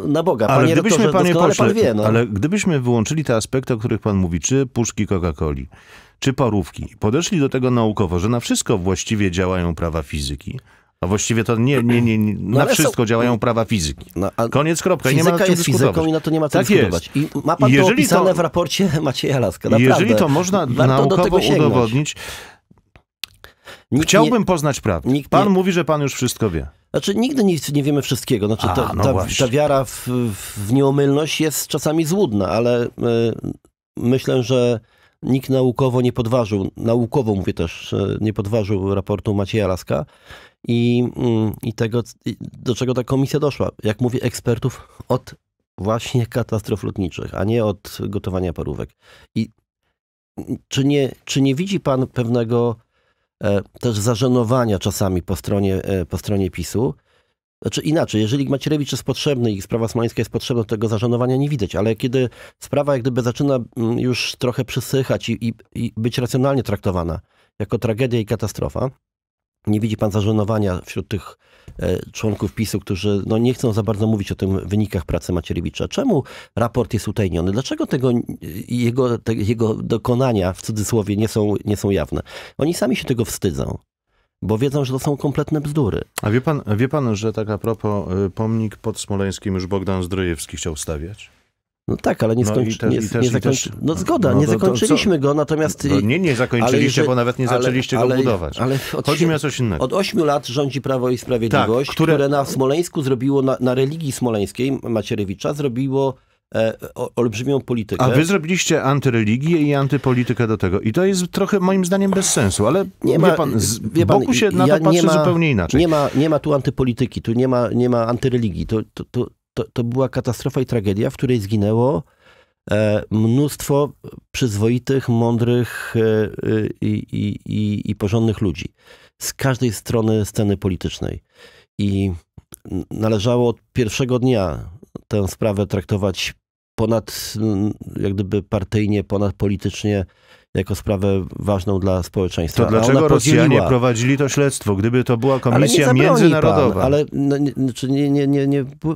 Na Boga, panie rektorze, doskonale pan wie. Ale gdybyśmy wyłączyli te aspekty, o których pan mówi, czy puszki Coca-Coli, czy parówki, podeszli do tego naukowo, że na wszystko właściwie działają prawa fizyki, a właściwie to nie na wszystko działają prawa fizyki. Koniec, kropka. Fizyka jest fizyką i na to nie ma co dyskutować. I ma pan to opisane w raporcie Macieja Laska. Jeżeli to można naukowo udowodnić, chciałbym poznać prawdę. Pan mówi, że pan już wszystko wie. Nigdy nie wiemy wszystkiego. Ta wiara w nieomylność jest czasami złudna, ale myślę, że nikt naukowo nie podważył, naukowo mówię też, nie podważył raportu Macieja Laska i tego, do czego ta komisja doszła. Jak mówię, ekspertów od właśnie katastrof lotniczych, a nie od gotowania parówek. I czy nie widzi pan pewnego też zażenowania czasami po stronie PiS-u? Inaczej, jeżeli Macierewicz jest potrzebny i sprawa smoleńska jest potrzebna, to tego zażenowania nie widać, ale kiedy sprawa jak gdyby zaczyna już trochę przysychać i być racjonalnie traktowana jako tragedia i katastrofa, nie widzi pan zażenowania wśród tych członków PiS-u, którzy nie chcą za bardzo mówić o tym wynikach pracy Macierewicza. Czemu raport jest utajniony? Dlaczego jego dokonania w cudzysłowie nie są jawne? Oni sami się tego wstydzą, bo wiedzą, że to są kompletne bzdury. A wie pan, że tak a propos pomnik pod Smoleńskim już Bogdan Zdrojewski chciał stawiać? No tak, ale nie zakończyliśmy go, natomiast... Nie zakończyliście, bo nawet nie zaczęliście go budować. Chodzi mi o coś innego. Od 8 lat rządzi Prawo i Sprawiedliwość, tak, które na Smoleńsku zrobiło, na religii smoleńskiej Macierewicza zrobiło olbrzymią politykę. A wy zrobiliście antyreligię i antypolitykę do tego. I to jest trochę moim zdaniem bez sensu, ale wie pan, z boku się na to patrzy zupełnie inaczej. Nie ma tu antypolityki, tu nie ma antyreligii. To była katastrofa i tragedia, w której zginęło mnóstwo przyzwoitych, mądrych i porządnych ludzi. Z każdej strony sceny politycznej. I należało od pierwszego dnia tę sprawę traktować ponad, jak gdyby partyjnie, ponad politycznie, jako sprawę ważną dla społeczeństwa. To dlaczego Rosjanie prowadzili to śledztwo, gdyby to była komisja międzynarodowa?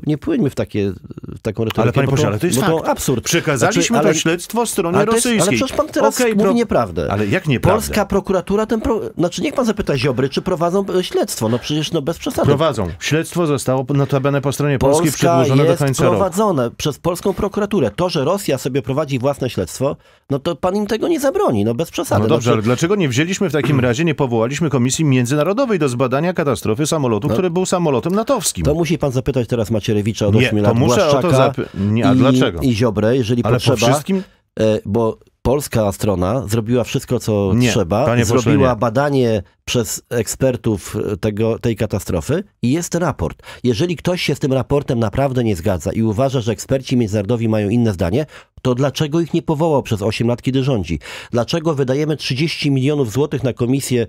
Nie płyńmy w taką retorykę. Ale panie pośle, ale to jest absurd. Przekazaliśmy to śledztwo stronie rosyjskiej. Ale przecież pan teraz mówi nieprawdę. Ale jak nieprawdę? Polska prokuratura, niech pan zapyta Ziobry, czy prowadzą śledztwo. Przecież bez przesady. Prowadzą. Śledztwo zostało notabene po stronie Polski przedłużone do końca roku. Polska jest prowadzone przez polską prokuraturę. To, że Rosja sobie prowadzi własne śledztwo, to pan im tego nie zabroni. Bez przesady. No dobrze, ale dlaczego nie wzięliśmy w takim razie, nie powołaliśmy Komisji Międzynarodowej do zbadania katastrofy samolotu, który był samolotem natowskim? To musi pan zapytać teraz Macierewicza od 8 lat, Błaszczaka i Ziobrę, jeżeli potrzeba. Po wszystkim... Bo polska strona zrobiła wszystko, co trzeba. Zrobiła badanie przez ekspertów tej katastrofy i jest raport. Jeżeli ktoś się z tym raportem naprawdę nie zgadza i uważa, że eksperci międzynarodowi mają inne zdanie, to dlaczego ich nie powołał przez 8 lat, kiedy rządzi? Dlaczego wydajemy 30 milionów złotych na komisję,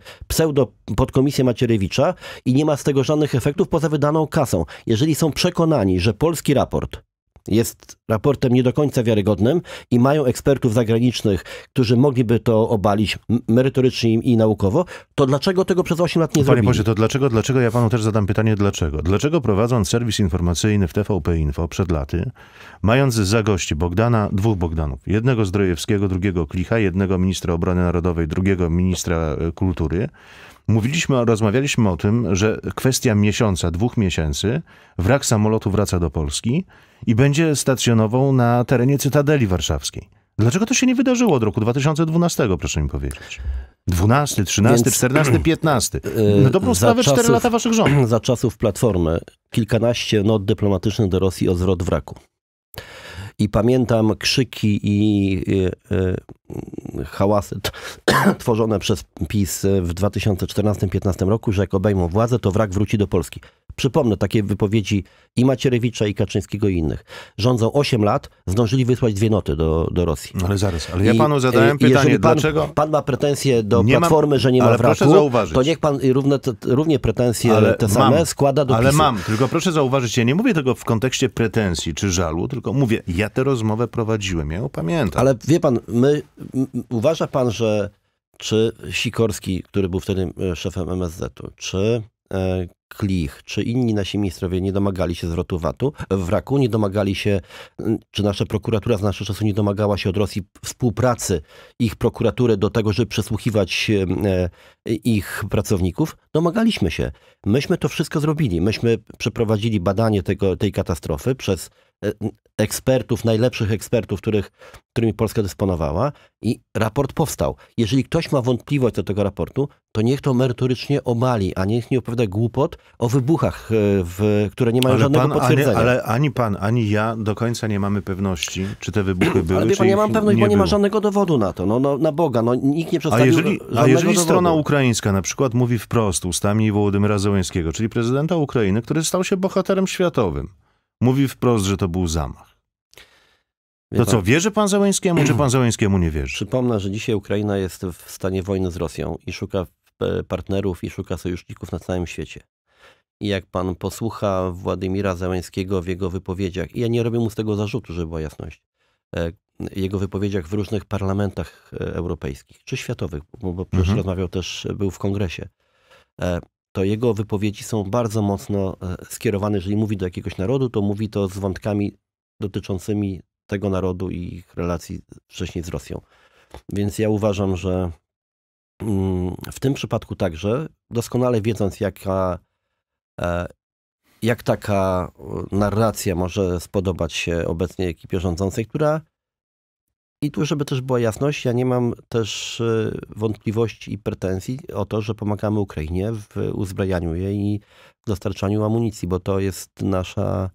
podkomisję Macierewicza i nie ma z tego żadnych efektów poza wydaną kasą? Jeżeli są przekonani, że polski raport jest raportem nie do końca wiarygodnym i mają ekspertów zagranicznych, którzy mogliby to obalić merytorycznie i naukowo, to dlaczego tego przez 8 lat nie zrobili? Panie pośle, to dlaczego? Ja panu też zadam pytanie, dlaczego? Dlaczego prowadząc serwis informacyjny w TVP Info przed laty, mając za gości dwóch Bogdanów, jednego Zdrojewskiego, drugiego Klicha, jednego ministra obrony narodowej, drugiego ministra kultury, rozmawialiśmy o tym, że kwestia miesiąca, 2 miesięcy, wrak samolotu wraca do Polski i będzie stacjonował na terenie Cytadeli Warszawskiej. Dlaczego to się nie wydarzyło od roku 2012, proszę mi powiedzieć? 12, 13, 14, 15. Na dobrą sprawę 4 lata waszych rządów. Za czasów Platformy kilkanaście not dyplomatycznych do Rosji o zwrot wraku. I pamiętam krzyki i hałasy tworzone przez PiS w 2014-2015 roku, że jak obejmą władzę, to wrak wróci do Polski. Przypomnę takie wypowiedzi i Macierewicza, i Kaczyńskiego, i innych. Rządzą 8 lat, zdążyli wysłać 2 noty do Rosji. No ale zaraz, ale ja panu zadałem pytanie, dlaczego... Pan ma pretensje do Platformy, że nie ma wraku, to niech pan równie pretensje te same składa do PiS-u. Ale tylko proszę zauważyć, ja nie mówię tego w kontekście pretensji czy żalu, tylko mówię, ja tę rozmowę prowadziłem, ja ją pamiętam. Ale wie pan, uważa pan, że czy Sikorski, który był wtedy szefem MSZ-u, czy Klich, czy inni nasi ministrowie nie domagali się zwrotu VAT-u, wraku, nie domagali się, czy nasza prokuratura z naszego czasu nie domagała się od Rosji współpracy ich prokuratury do tego, żeby przesłuchiwać ich pracowników? Domagaliśmy się. Myśmy to wszystko zrobili. Myśmy przeprowadzili badanie tej katastrofy przez ekspertów, najlepszych ekspertów, którymi Polska dysponowała, i raport powstał. Jeżeli ktoś ma wątpliwość do tego raportu, to niech to merytorycznie obali, a niech nie opowiada głupot o wybuchach, które nie mają żadnego potwierdzenia. Ale ani pan, ani ja do końca nie mamy pewności, czy te wybuchy były, ale wie pan, ja mam pewność, bo nie ma żadnego dowodu na to. No, na Boga, no, nikt nie przedstawił żadnego dowodu. A jeżeli strona ukraińska na przykład mówi wprost ustami Wołodymyra Zełenskiego, czyli prezydenta Ukrainy, który stał się bohaterem światowym, mówi wprost, że to był zamach. To co, wierzy pan Zełenskiemu, czy pan Zełenskiemu nie wierzy? Przypomnę, że dzisiaj Ukraina jest w stanie wojny z Rosją i szuka partnerów i szuka sojuszników na całym świecie. I jak pan posłucha Władimira Zełenskiego w jego wypowiedziach, i ja nie robię mu z tego zarzutu, żeby była jasność, jego wypowiedziach w różnych parlamentach europejskich, czy światowych, bo przecież rozmawiał też, był w kongresie, to jego wypowiedzi są bardzo mocno skierowane, jeżeli mówi do jakiegoś narodu, to mówi to z wątkami dotyczącymi tego narodu i ich relacji wcześniej z Rosją. Więc ja uważam, że w tym przypadku także, doskonale wiedząc, jak taka narracja może spodobać się obecnie ekipie rządzącej, która... I tu, żeby też była jasność, ja nie mam też wątpliwości i pretensji o to, że pomagamy Ukrainie w uzbrajaniu jej i dostarczaniu amunicji, bo to jest nasza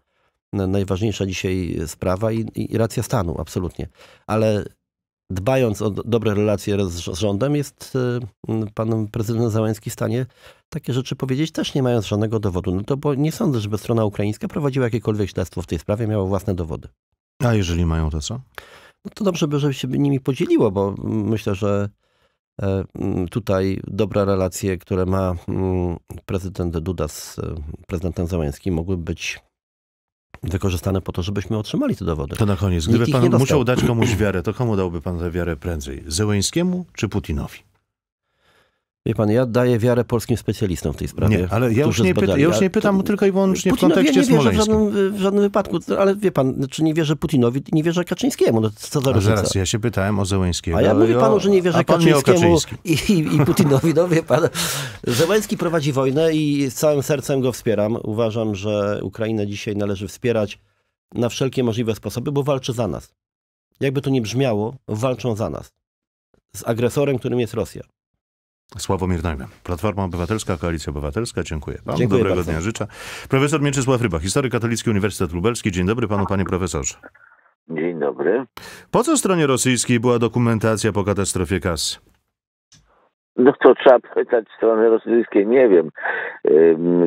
najważniejsza dzisiaj sprawa i racja stanu, absolutnie. Ale dbając o dobre relacje z rządem, jest pan prezydent Zełenski w stanie takie rzeczy powiedzieć, też nie mając żadnego dowodu. No to bo nie sądzę, żeby strona ukraińska prowadziła jakiekolwiek śledztwo w tej sprawie, miała własne dowody. A jeżeli mają, to co? No to dobrze, żeby się nimi podzieliło, bo myślę, że tutaj dobre relacje, które ma prezydent Duda z prezydentem Zełenskim, mogłyby być wykorzystane po to, żebyśmy otrzymali te dowody. To na koniec. Gdyby pan musiał dać komuś wiarę, to komu dałby pan tę wiarę prędzej? Zełenskiemu czy Putinowi? Wie pan, ja daję wiarę polskim specjalistom w tej sprawie. Nie, ale ja już nie pytam tylko i wyłącznie w kontekście smoleńskim. Ja nie wierzę w żadnym wypadku, ale wie pan, czy nie wierzę Putinowi, nie wierzę Kaczyńskiemu. No, co za różnica? Zaraz, ja się pytałem o Zełenskiego. A ja mówię panu, że nie wierzę Kaczyńskiemu i Putinowi. No wie pan, Zełenski prowadzi wojnę i z całym sercem go wspieram. Uważam, że Ukrainę dzisiaj należy wspierać na wszelkie możliwe sposoby, bo walczy za nas. Jakby to nie brzmiało, walczą za nas. Z agresorem, którym jest Rosja. Sławomir Neumann, Platforma Obywatelska, Koalicja Obywatelska. Dziękuję panu. Dziękuję bardzo. Dobrego dnia życzę. Profesor Mieczysław Ryba, historyk Katolicki Uniwersytet Lubelski. Dzień dobry panu, panie profesorze. Dzień dobry. Po co stronie rosyjskiej była dokumentacja po katastrofie Kas? No to trzeba pytać strony rosyjskiej, nie wiem.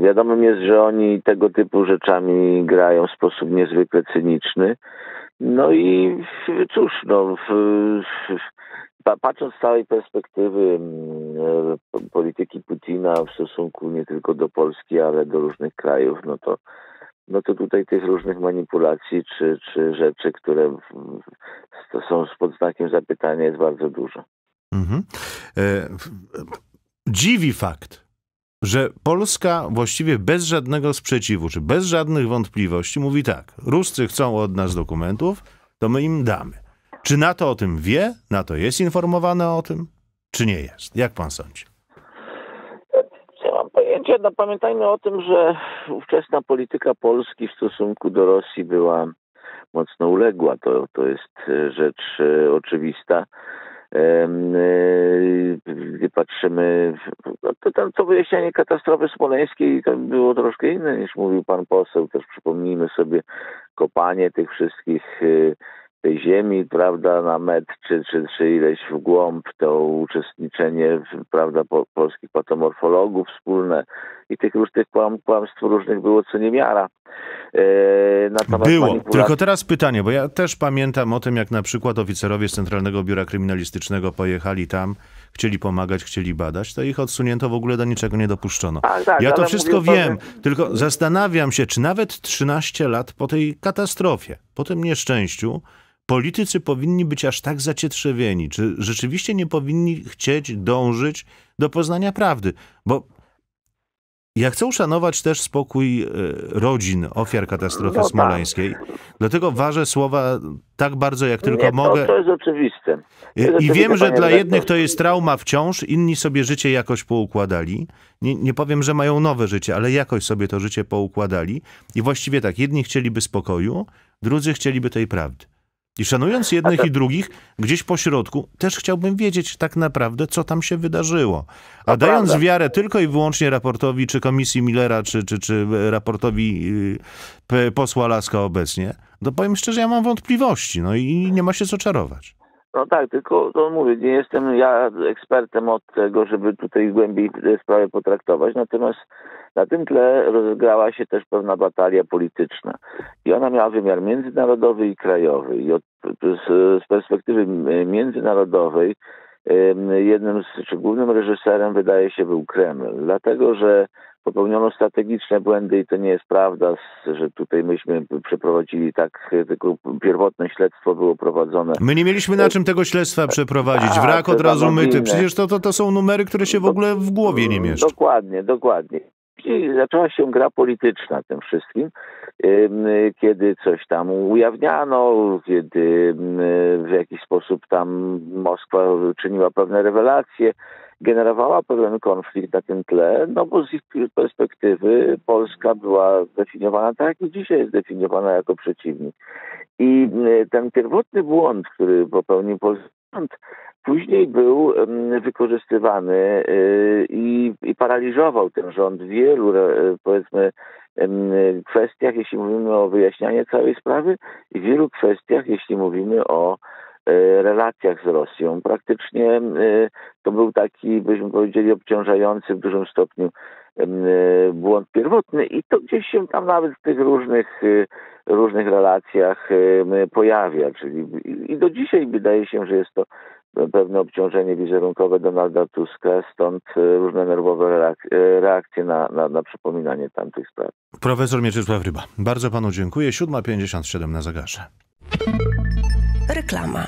Wiadomym jest, że oni tego typu rzeczami grają w sposób niezwykle cyniczny. No i cóż, no... Patrząc z całej perspektywy polityki Putina w stosunku nie tylko do Polski, ale do różnych krajów, no to tutaj tych różnych manipulacji czy rzeczy, które są pod znakiem zapytania, jest bardzo dużo. Dziwi fakt, że Polska właściwie bez żadnego sprzeciwu, czy bez żadnych wątpliwości mówi tak: Ruscy chcą od nas dokumentów, to my im damy. Czy NATO o tym wie? NATO jest informowane o tym? Czy nie jest? Jak pan sądzi? Nie mam pojęcia. No, pamiętajmy o tym, że ówczesna polityka Polski w stosunku do Rosji była mocno uległa. To jest rzecz oczywista. Gdy patrzymy... To wyjaśnianie katastrofy smoleńskiej to było troszkę inne niż mówił pan poseł. Też przypomnijmy sobie kopanie tych wszystkich... ziemi, prawda, na metr czy ileś w głąb, to uczestniczenie, prawda, polskich patomorfologów wspólne i tych różnych kłamstw różnych było co niemiara. Było, tylko teraz pytanie, bo ja też pamiętam o tym, jak na przykład oficerowie z Centralnego Biura Kryminalistycznego pojechali tam, chcieli pomagać, chcieli badać, to ich odsunięto w ogóle, do niczego nie dopuszczono. Tak, ja to wszystko wiem, tylko zastanawiam się, czy nawet 13 lat po tej katastrofie, po tym nieszczęściu, politycy powinni być aż tak zacietrzewieni, czy rzeczywiście nie powinni chcieć dążyć do poznania prawdy, bo ja chcę uszanować też spokój rodzin ofiar katastrofy smoleńskiej. Dlatego ważę słowa tak bardzo, jak tylko mogę. To jest oczywiste. I wiem, że dla jednych to jest trauma wciąż, inni sobie życie jakoś poukładali. Nie powiem, że mają nowe życie, ale jakoś sobie to życie poukładali. I właściwie tak, jedni chcieliby spokoju, drudzy chcieliby tej prawdy. I szanując jednych i drugich, gdzieś po środku też chciałbym wiedzieć tak naprawdę, co tam się wydarzyło. A dając wiarę tylko i wyłącznie raportowi czy komisji Millera, czy raportowi posła Laska obecnie, to powiem szczerze, ja mam wątpliwości, no i nie ma się co czarować. No tak, tylko to mówię, nie jestem ja ekspertem od tego, żeby tutaj głębiej sprawę potraktować, natomiast na tym tle rozegrała się też pewna batalia polityczna i ona miała wymiar międzynarodowy i krajowy i z perspektywy międzynarodowej jednym czy głównym reżyserem wydaje się był Kreml, dlatego że popełniono strategiczne błędy i to nie jest prawda, że tutaj myśmy przeprowadzili tak, tylko pierwotne śledztwo było prowadzone. My nie mieliśmy na czym tego śledztwa przeprowadzić. Wrak od razu myty. Przecież to są numery, które się w ogóle w głowie nie mieszczą. Dokładnie, dokładnie. I zaczęła się gra polityczna tym wszystkim, kiedy coś tam ujawniano, kiedy w jakiś sposób tam Moskwa czyniła pewne rewelacje, generowała pewien konflikt na tym tle, no bo z ich perspektywy Polska była zdefiniowana tak, jak i dzisiaj jest zdefiniowana jako przeciwnik. I ten pierwotny błąd, który popełnił polski rząd, później był wykorzystywany i paraliżował ten rząd w wielu, powiedzmy, kwestiach, jeśli mówimy o wyjaśnianiu całej sprawy i w wielu kwestiach, jeśli mówimy o relacjach z Rosją. Praktycznie to był taki, byśmy powiedzieli, obciążający w dużym stopniu błąd pierwotny i to gdzieś się tam nawet w tych różnych relacjach pojawia. Czyli i do dzisiaj wydaje się, że jest to pewne obciążenie wizerunkowe Donalda Tuska, stąd różne nerwowe reakcje na przypominanie tamtych spraw. Profesor Mieczysław Ryba, bardzo panu dziękuję. 7:57 na zegarze. Reklama.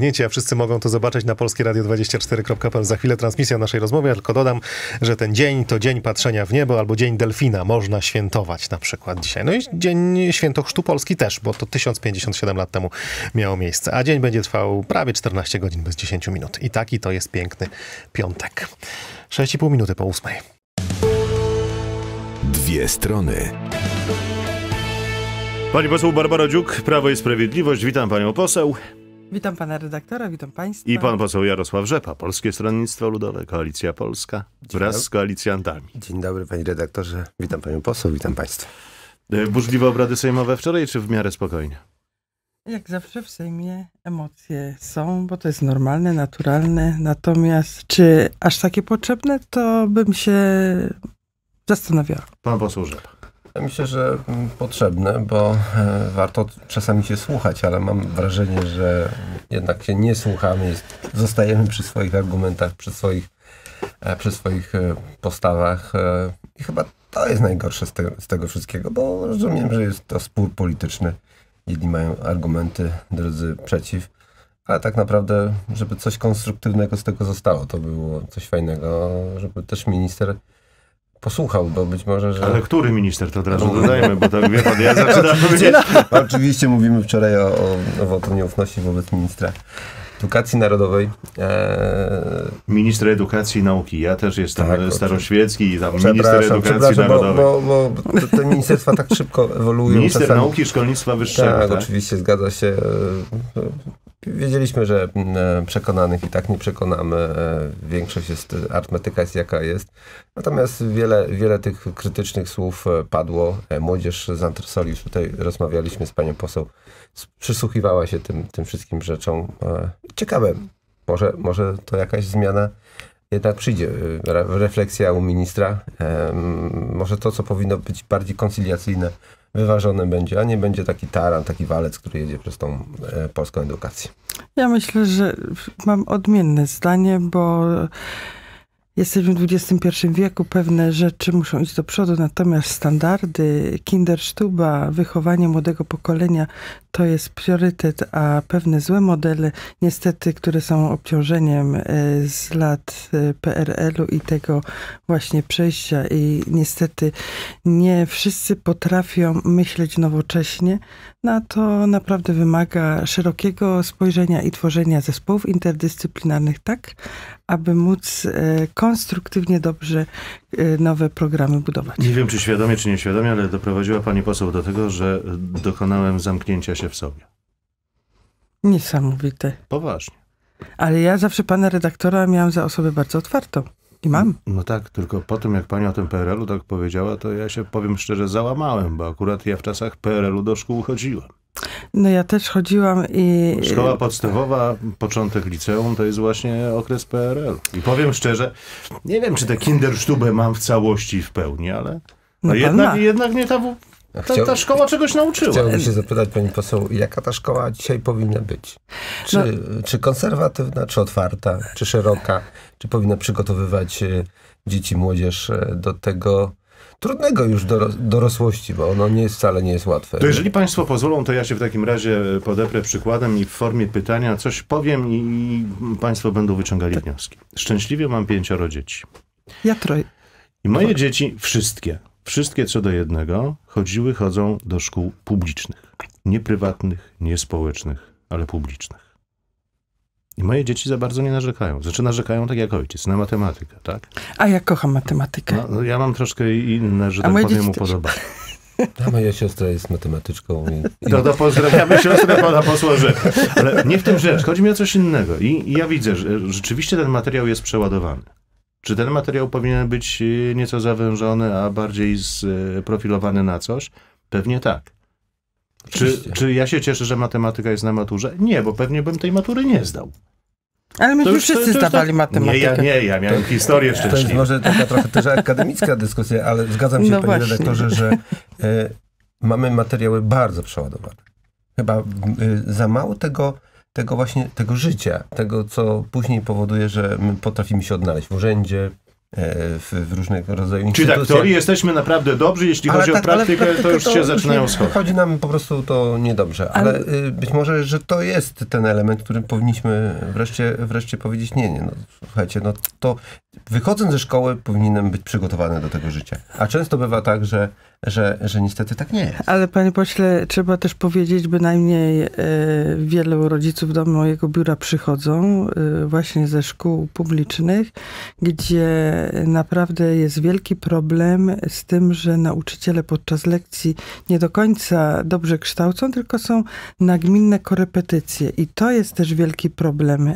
rozstrzygnięcie, a wszyscy mogą to zobaczyć na polskieradio24.pl. Za chwilę transmisja naszej rozmowy, tylko dodam, że ten dzień to dzień patrzenia w niebo albo dzień delfina. Można świętować na przykład dzisiaj. No i dzień Święto Chrztu Polski też, bo to 1057 lat temu miało miejsce. A dzień będzie trwał prawie 14 godzin bez 10 minut. I taki to jest piękny piątek. 6,5 minuty po 8. Dwie strony. Pani poseł Barbara Dziuk, Prawo i Sprawiedliwość. Witam panią poseł. Witam pana redaktora, witam państwa. I pan poseł Jarosław Rzepa, Polskie Stronnictwo Ludowe, Koalicja Polska wraz z koalicjantami. Dzień dobry panie redaktorze, witam panią poseł, witam państwa. Burzliwe obrady sejmowe wczoraj, czy w miarę spokojnie? Jak zawsze w Sejmie emocje są, bo to jest normalne, naturalne. Natomiast czy aż takie potrzebne, to bym się zastanawiała. Pan poseł Rzepa. Myślę, że potrzebne, bo warto czasami się słuchać, ale mam wrażenie, że jednak się nie słuchamy, zostajemy przy swoich argumentach, przy swoich postawach i chyba to jest najgorsze z tego wszystkiego, bo rozumiem, że jest to spór polityczny. Jedni mają argumenty, drudzy przeciw, ale tak naprawdę, żeby coś konstruktywnego z tego zostało, to było coś fajnego, żeby też minister posłuchał, bo być może, że... Ale który minister, to od razu dodajmy, bo to wie pan, ja zaczynam powiedzieć. Oczywiście mówimy wczoraj o wotum nieufności wobec ministra edukacji narodowej. Minister edukacji i nauki. Ja też jestem tak, staroświecki i tam minister edukacji narodowej. Bo te ministerstwa tak szybko ewoluują. Minister czasami. Nauki i szkolnictwa wyższego. Tak, oczywiście, zgadza się. Wiedzieliśmy, że przekonanych i tak nie przekonamy. Większość jest, arytmetyka jest jaka jest. Natomiast wiele tych krytycznych słów padło. Młodzież z antresoli, już tutaj rozmawialiśmy z panią poseł, przysłuchiwała się tym wszystkim rzeczom. Ciekawe, może to jakaś zmiana jednak przyjdzie. Refleksja u ministra. Może to, co powinno być bardziej koncyliacyjne, wyważone będzie, a nie będzie taki taran, taki walec, który jedzie przez tą polską edukację. Ja myślę, że mam odmienne zdanie, bo jesteśmy w XXI wieku, pewne rzeczy muszą iść do przodu, natomiast standardy, kindersztuba, wychowanie młodego pokolenia to jest priorytet, a pewne złe modele, niestety, które są obciążeniem z lat PRL-u i tego właśnie przejścia i niestety nie wszyscy potrafią myśleć nowocześnie, no to naprawdę wymaga szerokiego spojrzenia i tworzenia zespołów interdyscyplinarnych tak, aby móc konstruktywnie dobrze nowe programy budować. Nie wiem, czy świadomie, czy nieświadomie, ale doprowadziła pani poseł do tego, że dokonałem zamknięcia się w sobie. Niesamowite. Poważnie. Ale ja zawsze pana redaktora miałam za osobę bardzo otwartą. I mam. No tak, tylko po tym, jak pani o tym PRL-u tak powiedziała, to ja się, powiem szczerze, załamałem, bo akurat ja w czasach PRL-u do szkół chodziłem. No ja też chodziłam i... Szkoła podstawowa, początek liceum, to jest właśnie okres PRL. I powiem szczerze, nie wiem, czy tę kindersztubę mam w całości w pełni, ale no jednak nie ta szkoła czegoś nauczyła. Chciałbym się zapytać pani poseł, jaka ta szkoła dzisiaj powinna być? Czy konserwatywna, czy otwarta, czy szeroka? Czy powinna przygotowywać dzieci, młodzież do tego trudnego już dorosłości, bo ono wcale nie jest łatwe. To jeżeli państwo pozwolą, to ja się w takim razie podeprę przykładem i w formie pytania coś powiem i państwo będą wyciągali wnioski. Szczęśliwie mam 5 dzieci. Ja 3. I moje dzieci, wszystkie co do jednego, chodzą do szkół publicznych. Nie prywatnych, nie społecznych, ale publicznych. I moje dzieci za bardzo nie narzekają. Znaczy narzekają tak jak ojciec, na matematykę, tak? A ja kocham matematykę. No, ja mam troszkę inne, że tak powiem, upodobanie. A moja siostra jest matematyczką. No to pozdrawiamy siostrę pana posła Rzepy. Ale nie w tym rzecz. Chodzi mi o coś innego. I ja widzę, że rzeczywiście ten materiał jest przeładowany. Czy ten materiał powinien być nieco zawężony, a bardziej sprofilowany na coś? Pewnie tak. Czy ja się cieszę, że matematyka jest na maturze? Nie, bo pewnie bym tej matury nie zdał. Ale myśmy wszyscy zdawali matematykę. Ja miałem historię szczęśliwą. To jest może taka trochę też akademicka dyskusja, ale zgadzam się, panie redaktorze, że mamy materiały bardzo przeładowane. Chyba za mało tego życia, tego co później powoduje, że my potrafimy się odnaleźć w urzędzie, w różnych rodzajach instytucjach. Czyli tak, teorii jesteśmy naprawdę dobrzy, jeśli ale chodzi tak, o praktykę, to już się zaczynają schować. Chodzi nam po prostu to niedobrze, ale być może, że to jest ten element, którym powinniśmy wreszcie powiedzieć nie. No, słuchajcie, no to wychodząc ze szkoły powinienem być przygotowany do tego życia. A często bywa tak, że niestety tak nie jest. Ale panie pośle, trzeba też powiedzieć, bynajmniej wielu rodziców do mojego biura przychodzą właśnie ze szkół publicznych, gdzie naprawdę jest wielki problem z tym, że nauczyciele podczas lekcji nie do końca dobrze kształcą, tylko są nagminne korepetycje. I to jest też wielki problem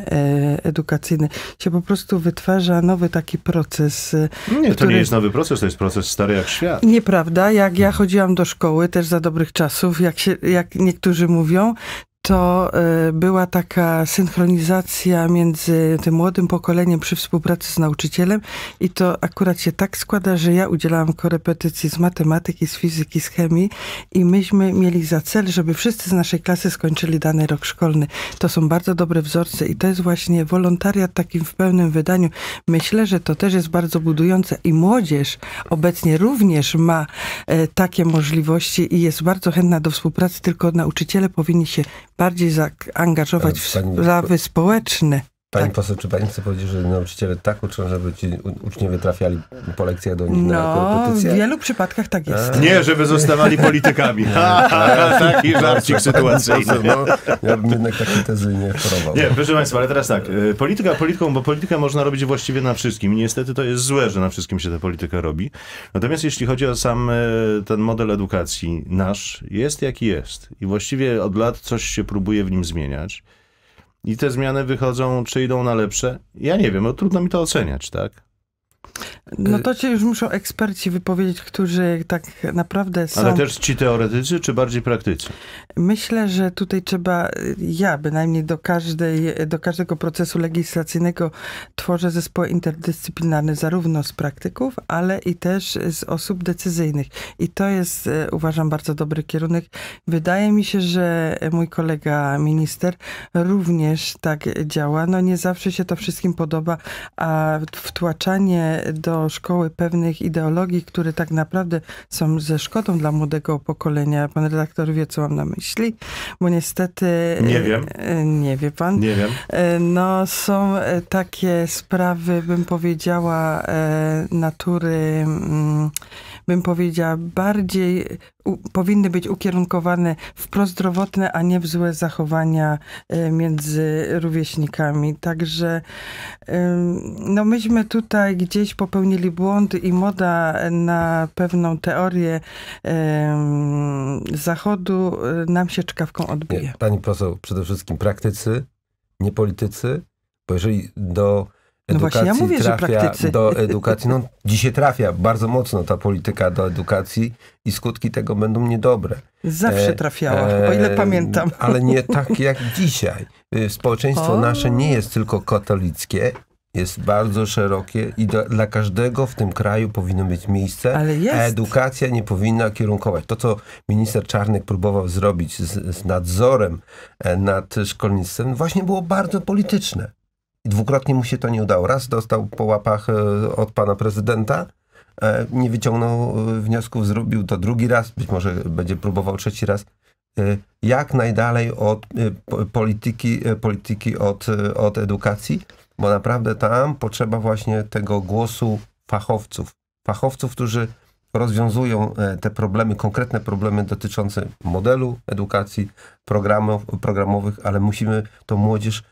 edukacyjny. Się po prostu wytwarza nowy taki proces. Nie, to nie jest nowy proces, to jest proces stary jak świat. Nieprawda. Jak ja chodziłam do szkoły, też za dobrych czasów, jak niektórzy mówią, to była taka synchronizacja między tym młodym pokoleniem przy współpracy z nauczycielem i to akurat się tak składa, że ja udzielałam korepetycji z matematyki, z fizyki, z chemii i myśmy mieli za cel, żeby wszyscy z naszej klasy skończyli dany rok szkolny. To są bardzo dobre wzorce i to jest właśnie wolontariat takim w pełnym wydaniu. Myślę, że to też jest bardzo budujące i młodzież obecnie również ma takie możliwości i jest bardzo chętna do współpracy, tylko nauczyciele powinni się bardziej zaangażować w sprawy społeczne. Pani poseł, czy pani chce powiedzieć, że nauczyciele tak uczą, żeby ci uczniowie trafiali po lekcjach do nich na korepetycje? W wielu przypadkach tak jest. Nie, żeby zostawali politykami. Taki żarcik sytuacyjny. No, ja bym jednak takiej tezy nie chorował. Nie, proszę państwa, ale teraz tak. Polityka polityką, bo politykę można robić właściwie na wszystkim. Niestety to jest złe, że na wszystkim się ta polityka robi. Natomiast jeśli chodzi o sam ten model edukacji nasz, jest jaki jest. I właściwie od lat coś się próbuje w nim zmieniać. I te zmiany wychodzą, czy idą na lepsze? Ja nie wiem, no trudno mi to oceniać, tak? No to cię już muszą eksperci wypowiedzieć, którzy tak naprawdę są... Ale też ci teoretycy, czy bardziej praktycy? Myślę, że tutaj trzeba, ja bynajmniej do każdego procesu legislacyjnego tworzę zespoły interdyscyplinarne, zarówno z praktyków, ale i też z osób decyzyjnych. I to jest, uważam, bardzo dobry kierunek. Wydaje mi się, że mój kolega minister również tak działa. No nie zawsze się to wszystkim podoba, a wtłaczanie do szkoły pewnych ideologii, które tak naprawdę są ze szkodą dla młodego pokolenia. Pan redaktor wie, co mam na myśli, bo niestety... Nie wiem. Nie wie pan. Nie wiem. No są takie sprawy, bym powiedziała, natury, bym powiedziała, bardziej powinny być ukierunkowane w prozdrowotne, a nie w złe zachowania między rówieśnikami. Także no myśmy tutaj gdzieś popełnili błąd i moda na pewną teorię Zachodu nam się czkawką odbije. Nie, pani poseł, przede wszystkim praktycy, nie politycy, bo jeżeli do edukacji no ja mówię, trafia, że do edukacji, no dzisiaj trafia bardzo mocno ta polityka do edukacji i skutki tego będą niedobre. Zawsze trafiała, o ile pamiętam. Ale nie tak jak dzisiaj. Społeczeństwo nasze nie jest tylko katolickie, jest bardzo szerokie i dla każdego w tym kraju powinno mieć miejsce, a edukacja nie powinna kierunkować. To, co minister Czarnek próbował zrobić z nadzorem nad szkolnictwem, właśnie było bardzo polityczne. I dwukrotnie mu się to nie udało. Raz dostał po łapach od pana prezydenta, nie wyciągnął wniosków, zrobił to drugi raz, być może będzie próbował trzeci raz. Jak najdalej od polityki od edukacji, bo naprawdę tam potrzeba właśnie tego głosu fachowców, którzy rozwiązują te problemy, konkretne problemy dotyczące modelu edukacji, programowych, ale musimy tą młodzież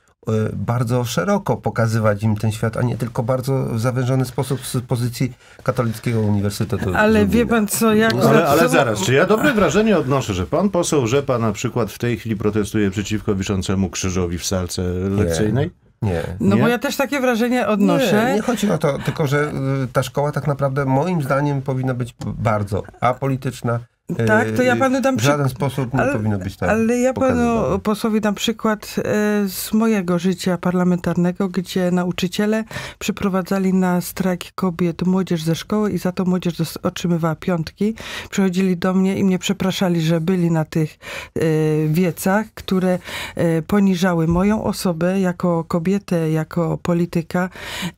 bardzo szeroko pokazywać im ten świat, a nie tylko bardzo w zawężony sposób z pozycji Katolickiego Uniwersytetu. Ale wie pan co, jak... Ale zaraz, czy ja dobre wrażenie odnoszę, że pan poseł Rzepa na przykład w tej chwili protestuje przeciwko wiszącemu krzyżowi w salce lekcyjnej? Nie. No nie? Bo ja też takie wrażenie odnoszę. Nie chodzi o to, tylko że ta szkoła tak naprawdę moim zdaniem powinna być bardzo apolityczna, Tak, to ja panu dam przykład. W żaden sposób nie powinno być tak. Ale ja panu posłowi dam przykład z mojego życia parlamentarnego, gdzie nauczyciele przyprowadzali na strajk kobiet młodzież ze szkoły i za to młodzież otrzymywała piątki. Przychodzili do mnie i mnie przepraszali, że byli na tych wiecach, które poniżały moją osobę jako kobietę, jako polityka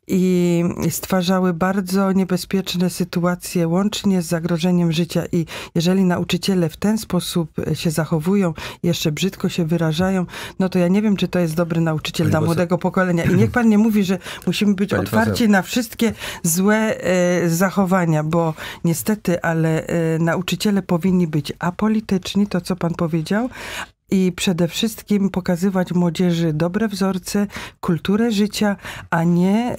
i stwarzały bardzo niebezpieczne sytuacje, łącznie z zagrożeniem życia. I jeżeli nauczyciele w ten sposób się zachowują, jeszcze brzydko się wyrażają, no to ja nie wiem, czy to jest dobry nauczyciel dla młodego pokolenia. I niech pan nie mówi, że musimy być otwarci na wszystkie złe zachowania, bo niestety, ale nauczyciele powinni być apolityczni, to co pan powiedział, i przede wszystkim pokazywać młodzieży dobre wzorce, kulturę życia, a nie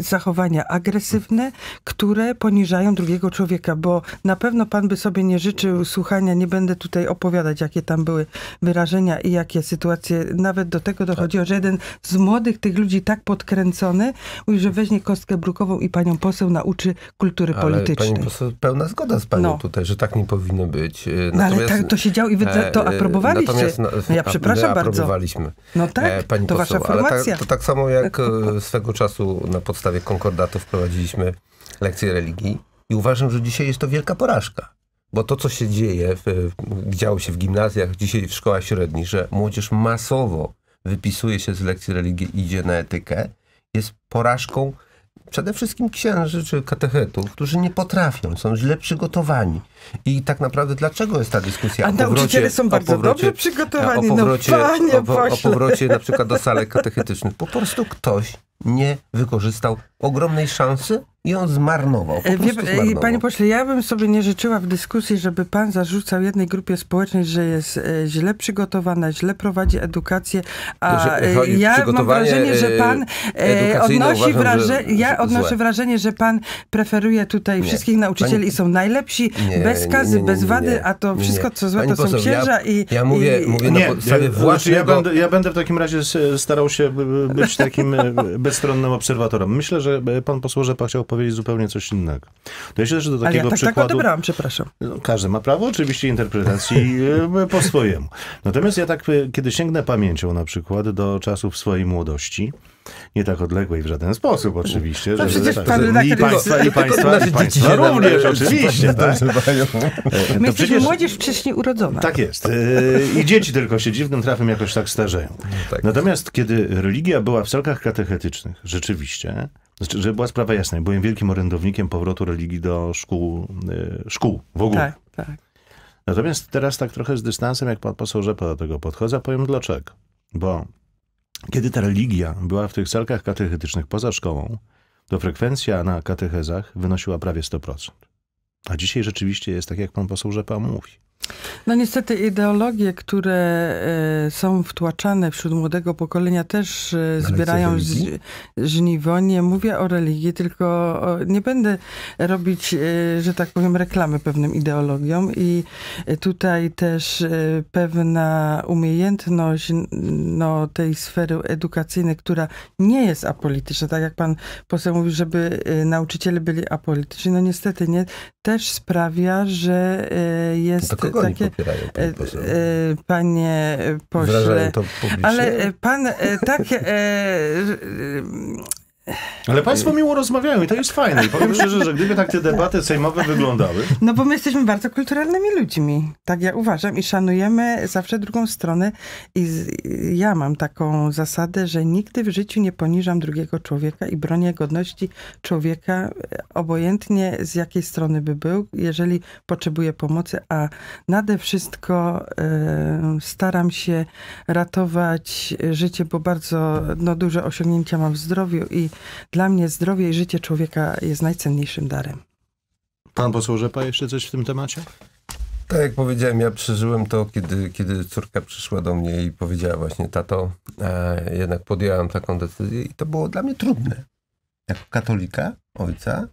zachowania agresywne, które poniżają drugiego człowieka, bo na pewno pan by sobie nie życzył słuchania, nie będę tutaj opowiadać, jakie tam były wyrażenia i jakie sytuacje. Nawet do tego dochodziło, że jeden z młodych tych ludzi tak podkręcony, mówi, że weźmie kostkę brukową i panią poseł nauczy kultury politycznej. Pani poseł, pełna zgoda z panią tutaj, że tak nie powinno być. Natomiast... ale tak to się działo i wy to aprobowaliście. Natomiast, ja przepraszam bardzo. No tak, pani to poseł, wasza formacja. To tak samo jak swego czasu na podstawie konkordatu wprowadziliśmy lekcje religii i uważam, że dzisiaj jest to wielka porażka. Bo to, co się dzieje, działo się w gimnazjach, dzisiaj w szkołach średnich, że młodzież masowo wypisuje się z lekcji religii i idzie na etykę, jest porażką przede wszystkim księży czy katechetów, którzy nie potrafią, są źle przygotowani. I tak naprawdę dlaczego jest ta dyskusja? A nauczyciele są bardzo dobrze przygotowani. O powrocie na przykład do salek katechetycznych. Po prostu ktoś nie wykorzystał ogromnej szansy i on zmarnował. Zmarnował. Panie pośle, ja bym sobie nie życzyła w dyskusji, żeby pan zarzucał jednej grupie społecznej, że jest źle przygotowana, źle prowadzi edukację, a ja mam wrażenie, że pan odnoszę wrażenie, że pan preferuje tutaj wszystkich nauczycieli i są najlepsi, bez skazy, bez wady, a to wszystko, co złe, to są księża i... Ja mówię na podstawie własnego... Ja będę w takim razie starał się być takim bezstronnym obserwatorem. Myślę, że pan poseł Rzepa chciał powiedzieć zupełnie coś innego. To ja się też do takiego przykładu... tak odebrałem, przepraszam. Każdy ma prawo oczywiście interpretacji po swojemu. Natomiast ja tak, kiedy sięgnę pamięcią na przykład do czasów swojej młodości, nie tak odległej w żaden sposób oczywiście, no, że tak, i państwa również oczywiście. Tak? My jesteśmy młodzież wcześniej urodzona. Tak jest. I dzieci tylko się dziwnym trafem jakoś tak starzeją. Natomiast kiedy religia była w salkach katechetycznych, rzeczywiście, żeby była sprawa jasna, byłem wielkim orędownikiem powrotu religii do szkół w ogóle. Tak, tak. Natomiast teraz tak trochę z dystansem, jak pan poseł Rzepa do tego podchodzi, powiem dlaczego. Bo kiedy ta religia była w tych salkach katechetycznych poza szkołą, to frekwencja na katechezach wynosiła prawie 100%. A dzisiaj rzeczywiście jest tak, jak pan poseł Rzepa mówi. No niestety ideologie, które są wtłaczane wśród młodego pokolenia, też zbierają żniwo. Nie mówię o religii, tylko nie będę robić, że tak powiem, reklamy pewnym ideologiom i tutaj też pewna umiejętność no, tej sfery edukacyjnej, która nie jest apolityczna, tak jak pan poseł mówił, żeby nauczyciele byli apolityczni, no niestety nie, też sprawia, że jest... Kogo takie, panie pośle, ale pan tak... ale państwo miło rozmawiają i to jest fajne. I powiem szczerze, że gdyby tak te debaty sejmowe wyglądały... No bo my jesteśmy bardzo kulturalnymi ludźmi. Tak ja uważam. I szanujemy zawsze drugą stronę. I ja mam taką zasadę, że nigdy w życiu nie poniżam drugiego człowieka i bronię godności człowieka, obojętnie z jakiej strony by był, jeżeli potrzebuje pomocy. A nade wszystko staram się ratować życie, bo bardzo duże osiągnięcia mam w zdrowiu i dla mnie zdrowie i życie człowieka jest najcenniejszym darem. Pan poseł Rzepa, jeszcze coś w tym temacie? Tak jak powiedziałem, ja przeżyłem to, kiedy córka przyszła do mnie i powiedziała właśnie, tato, jednak podjęłam taką decyzję i to było dla mnie trudne. Jako katolika, ojca,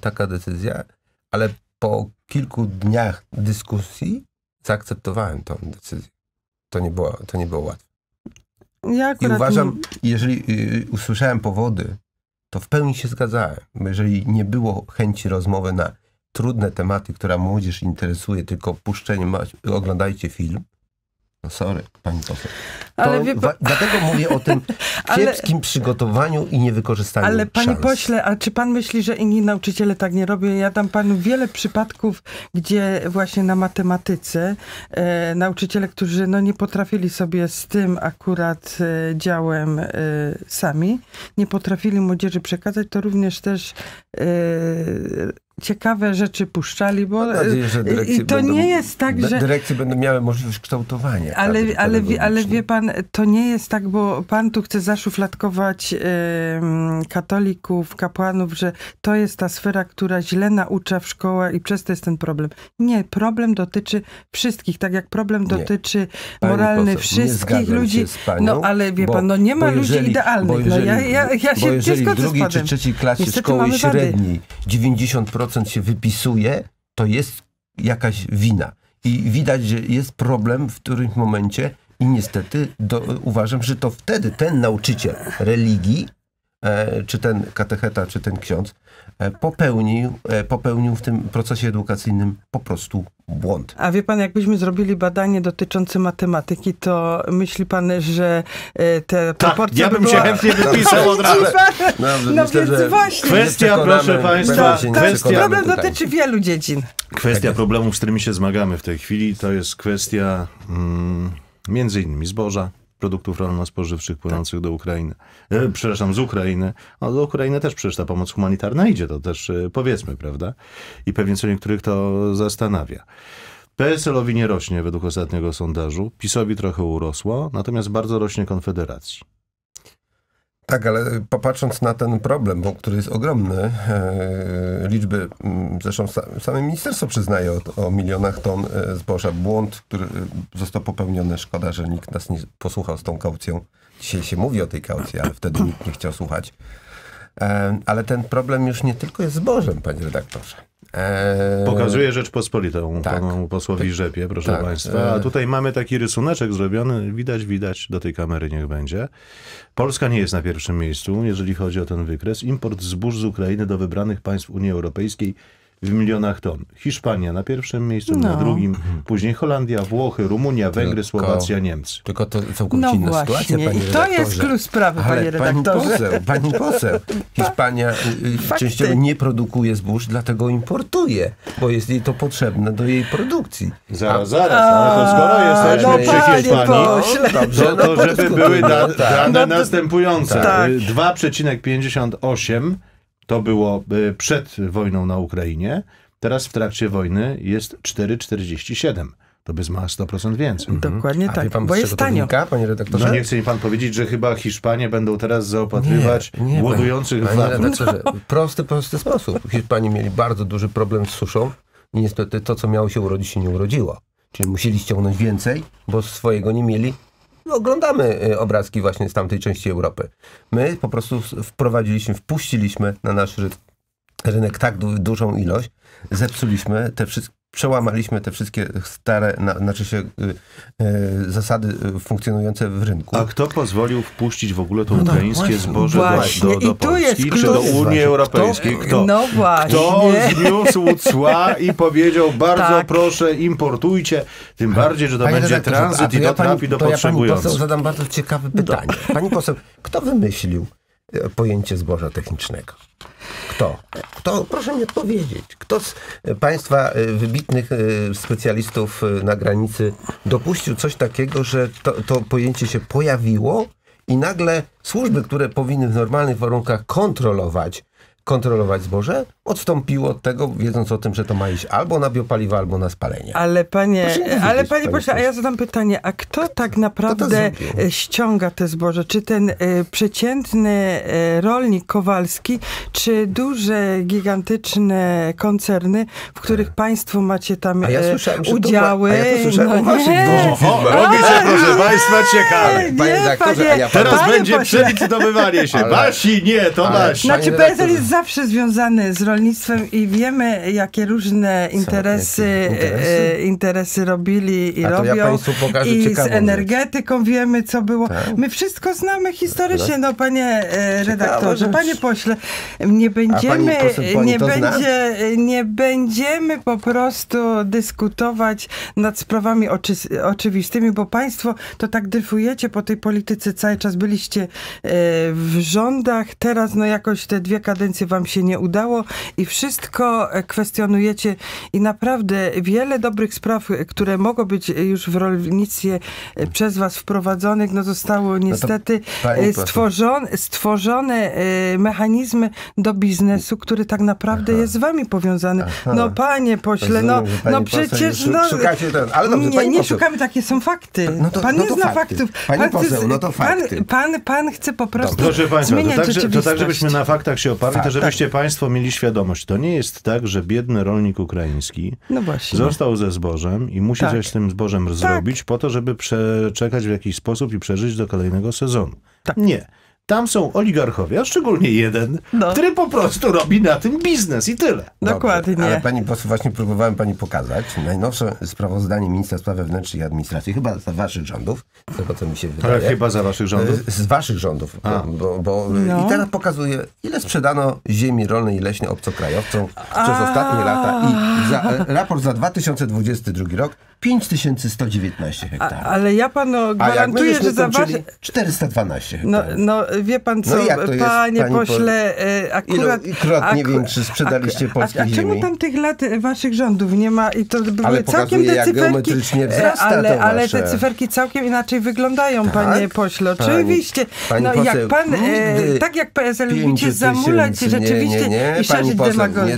taka decyzja, ale po kilku dniach dyskusji zaakceptowałem tą decyzję. To nie było łatwe. Ja i uważam, jeżeli usłyszałem powody, to w pełni się zgadzałem. Jeżeli nie było chęci rozmowy na trudne tematy, które młodzież interesuje, tylko puszczeniem, oglądajcie film. No sorry, pani poseł. Ale dlatego mówię o tym kiepskim przygotowaniu i niewykorzystaniu szans. Ale panie pośle, a czy pan myśli, że inni nauczyciele tak nie robią? Ja dam panu wiele przypadków, gdzie właśnie na matematyce nauczyciele, którzy no, nie potrafili sobie z tym akurat działem sami, nie potrafili młodzieży przekazać, to również też ciekawe rzeczy puszczali, bo mam nadzieję, że i to będą, nie jest tak, że... Dyrekcje będą miały możliwość kształtowania. Ale wie pan, to nie jest tak, bo pan tu chce zaszufladkować katolików, kapłanów, że to jest ta sfera, która źle naucza w szkołach i przez to jest ten problem. Nie, problem dotyczy wszystkich, tak jak problem dotyczy moralny wszystkich ludzi. No ale wie pan, no nie ma ludzi idealnych. Bo jeżeli, no, ja się nie zgodzę z panem. W drugiej czy trzeciej klasie szkoły średniej 90% się wypisuje, to jest jakaś wina. I widać, że jest problem w którymś momencie i niestety uważam, że to wtedy ten nauczyciel religii, czy ten katecheta, czy ten ksiądz popełnił w tym procesie edukacyjnym po prostu błąd. A wie pan, jakbyśmy zrobili badanie dotyczące matematyki, to myśli pan, że te proporcje... Ja bym się chętnie wypisał od razu. No więc właśnie. Kwestia, proszę państwa, problem dotyczy wielu dziedzin. Kwestia problemów, z którymi się zmagamy w tej chwili, to jest kwestia między innymi zboża, produktów rolno-spożywczych płynących do Ukrainy. Przepraszam, z Ukrainy. No, do Ukrainy też przecież ta pomoc humanitarna idzie, to też powiedzmy, prawda? I pewnie co niektórych to zastanawia. PSL-owi nie rośnie według ostatniego sondażu. PiS-owi trochę urosło, natomiast bardzo rośnie Konfederacji. Tak, ale popatrząc na ten problem, bo który jest ogromny, liczby, zresztą same ministerstwo przyznaje o milionach ton zboża. Błąd, który został popełniony, szkoda, że nikt nas nie posłuchał z tą kaucją. Dzisiaj się mówi o tej kaucji, ale wtedy nikt nie chciał słuchać. Ale ten problem już nie tylko jest zbożem, panie redaktorze. Pokazuje Rzeczpospolitą panu posłowi Rzepie, proszę państwa. A tutaj mamy taki rysuneczek zrobiony, widać, do tej kamery niech będzie. Polska nie jest na pierwszym miejscu, jeżeli chodzi o ten wykres. Import zbóż z Ukrainy do wybranych państw Unii Europejskiej w milionach ton. Hiszpania na pierwszym miejscu, na drugim, później Holandia, Włochy, Rumunia, Węgry, Słowacja, Niemcy. Tylko to całkowicie inna sytuacja, panie redaktorze. I to jest klucz sprawy, panie redaktorze. Pani poseł, Hiszpania częściowo nie produkuje zbóż, dlatego importuje, bo jest jej to potrzebne do jej produkcji. Zaraz, ale to skoro jesteśmy przy Hiszpanii, to żeby były dane następujące. 2,58 to było przed wojną na Ukrainie. Teraz w trakcie wojny jest 4,47. To by ma 100% więcej. Dokładnie tak, pan, bo jest tanio. Panie redaktorze? No nie chce mi pan powiedzieć, że chyba Hiszpanie będą teraz zaopatrywać głodujących w prosty sposób. Hiszpanie mieli bardzo duży problem z suszą i niestety to, co miało się urodzić, się nie urodziło. Czyli musieli ściągnąć więcej, bo swojego nie mieli. Oglądamy obrazki właśnie z tamtej części Europy. My po prostu wpuściliśmy na nasz rynek tak dużą ilość, zepsuliśmy te wszystkie, przełamaliśmy te wszystkie stare, zasady funkcjonujące w rynku. A kto pozwolił wpuścić w ogóle to ukraińskie zboże do Polski czy do Unii Europejskiej? Kto? No właśnie. Kto zniósł cła i powiedział, bardzo proszę, importujcie, tym bardziej, że to będzie tranzyt i to trafi do potrzebujących. Pani poseł, zadam bardzo ciekawe pytanie. Pani poseł, kto wymyślił pojęcie zboża technicznego? Kto? Proszę mi odpowiedzieć. Kto z państwa wybitnych specjalistów na granicy dopuścił coś takiego, że to pojęcie się pojawiło i nagle służby, które powinny w normalnych warunkach kontrolować zboże, odstąpiło od tego, wiedząc o tym, że to ma iść albo na biopaliwa, albo na spalenie. Ale panie proszę, a ja zadam pytanie, a kto tak naprawdę ściąga te zboże? Czy ten przeciętny rolnik Kowalski, czy duże, gigantyczne koncerny, w których państwo macie tam udziały? Robi się, proszę państwa, ciekawe. Panie redaktorze, teraz będzie przelicytowywanie się. Wasi, nie, to nasi. Znaczy PSL jest zawsze związany z rolnictwem i wiemy, jakie różne interesy robili i robią. Ja państwu pokażę ciekawą z energetyką rzecz. Wiemy, co było. Tak. My wszystko znamy historycznie, no panie redaktorze, panie pośle, nie będziemy, nie będziemy po prostu dyskutować nad sprawami oczywistymi, bo państwo to tak dryfujecie po tej polityce cały czas. Byliście w rządach, teraz no jakoś te dwie kadencje wam się nie udało i wszystko kwestionujecie i naprawdę wiele dobrych spraw, które mogą być już w rolnictwie przez was wprowadzonych, no zostało niestety stworzone mechanizmy do biznesu, który tak naprawdę jest z wami powiązany. No panie pośle, no przecież nie szukamy, takie są fakty. Pan nie zna faktów. Pani poseł, no to fakty. Pan chce po prostu zmieniać rzeczywistość. To tak, żebyśmy na faktach się oparli, to żebyście państwo mieli świadomość. To nie jest tak, że biedny rolnik ukraiński został ze zbożem i musi coś z tym zbożem zrobić po to, żeby przeczekać w jakiś sposób i przeżyć do kolejnego sezonu. Nie. Tam są oligarchowie, a szczególnie jeden, który po prostu robi na tym biznes i tyle. Dokładnie. Dobrze, ale pani poseł, właśnie próbowałem pani pokazać najnowsze sprawozdanie Ministra Spraw Wewnętrznych i Administracji, chyba za waszych rządów, z tego co mi się wydaje. Ale chyba za waszych rządów? Z waszych rządów. I teraz pokazuje, ile sprzedano ziemi rolnej i leśnej obcokrajowcom przez ostatnie lata. I raport za 2022 rok 5119 hektarów. Ale ja panu gwarantuję, że za wasze... 412 hektarów. Wie pan co, panie pośle, akurat większy sprzedaliście polskiej ziemi. A czemu tam tych lat waszych rządów nie ma? I to były całkiem te cyferki, ale te cyferki całkiem inaczej wyglądają, panie pośle. Oczywiście. No jak pan, tak jak PSL lubicie zamulać rzeczywiście i szerzyć demagogię.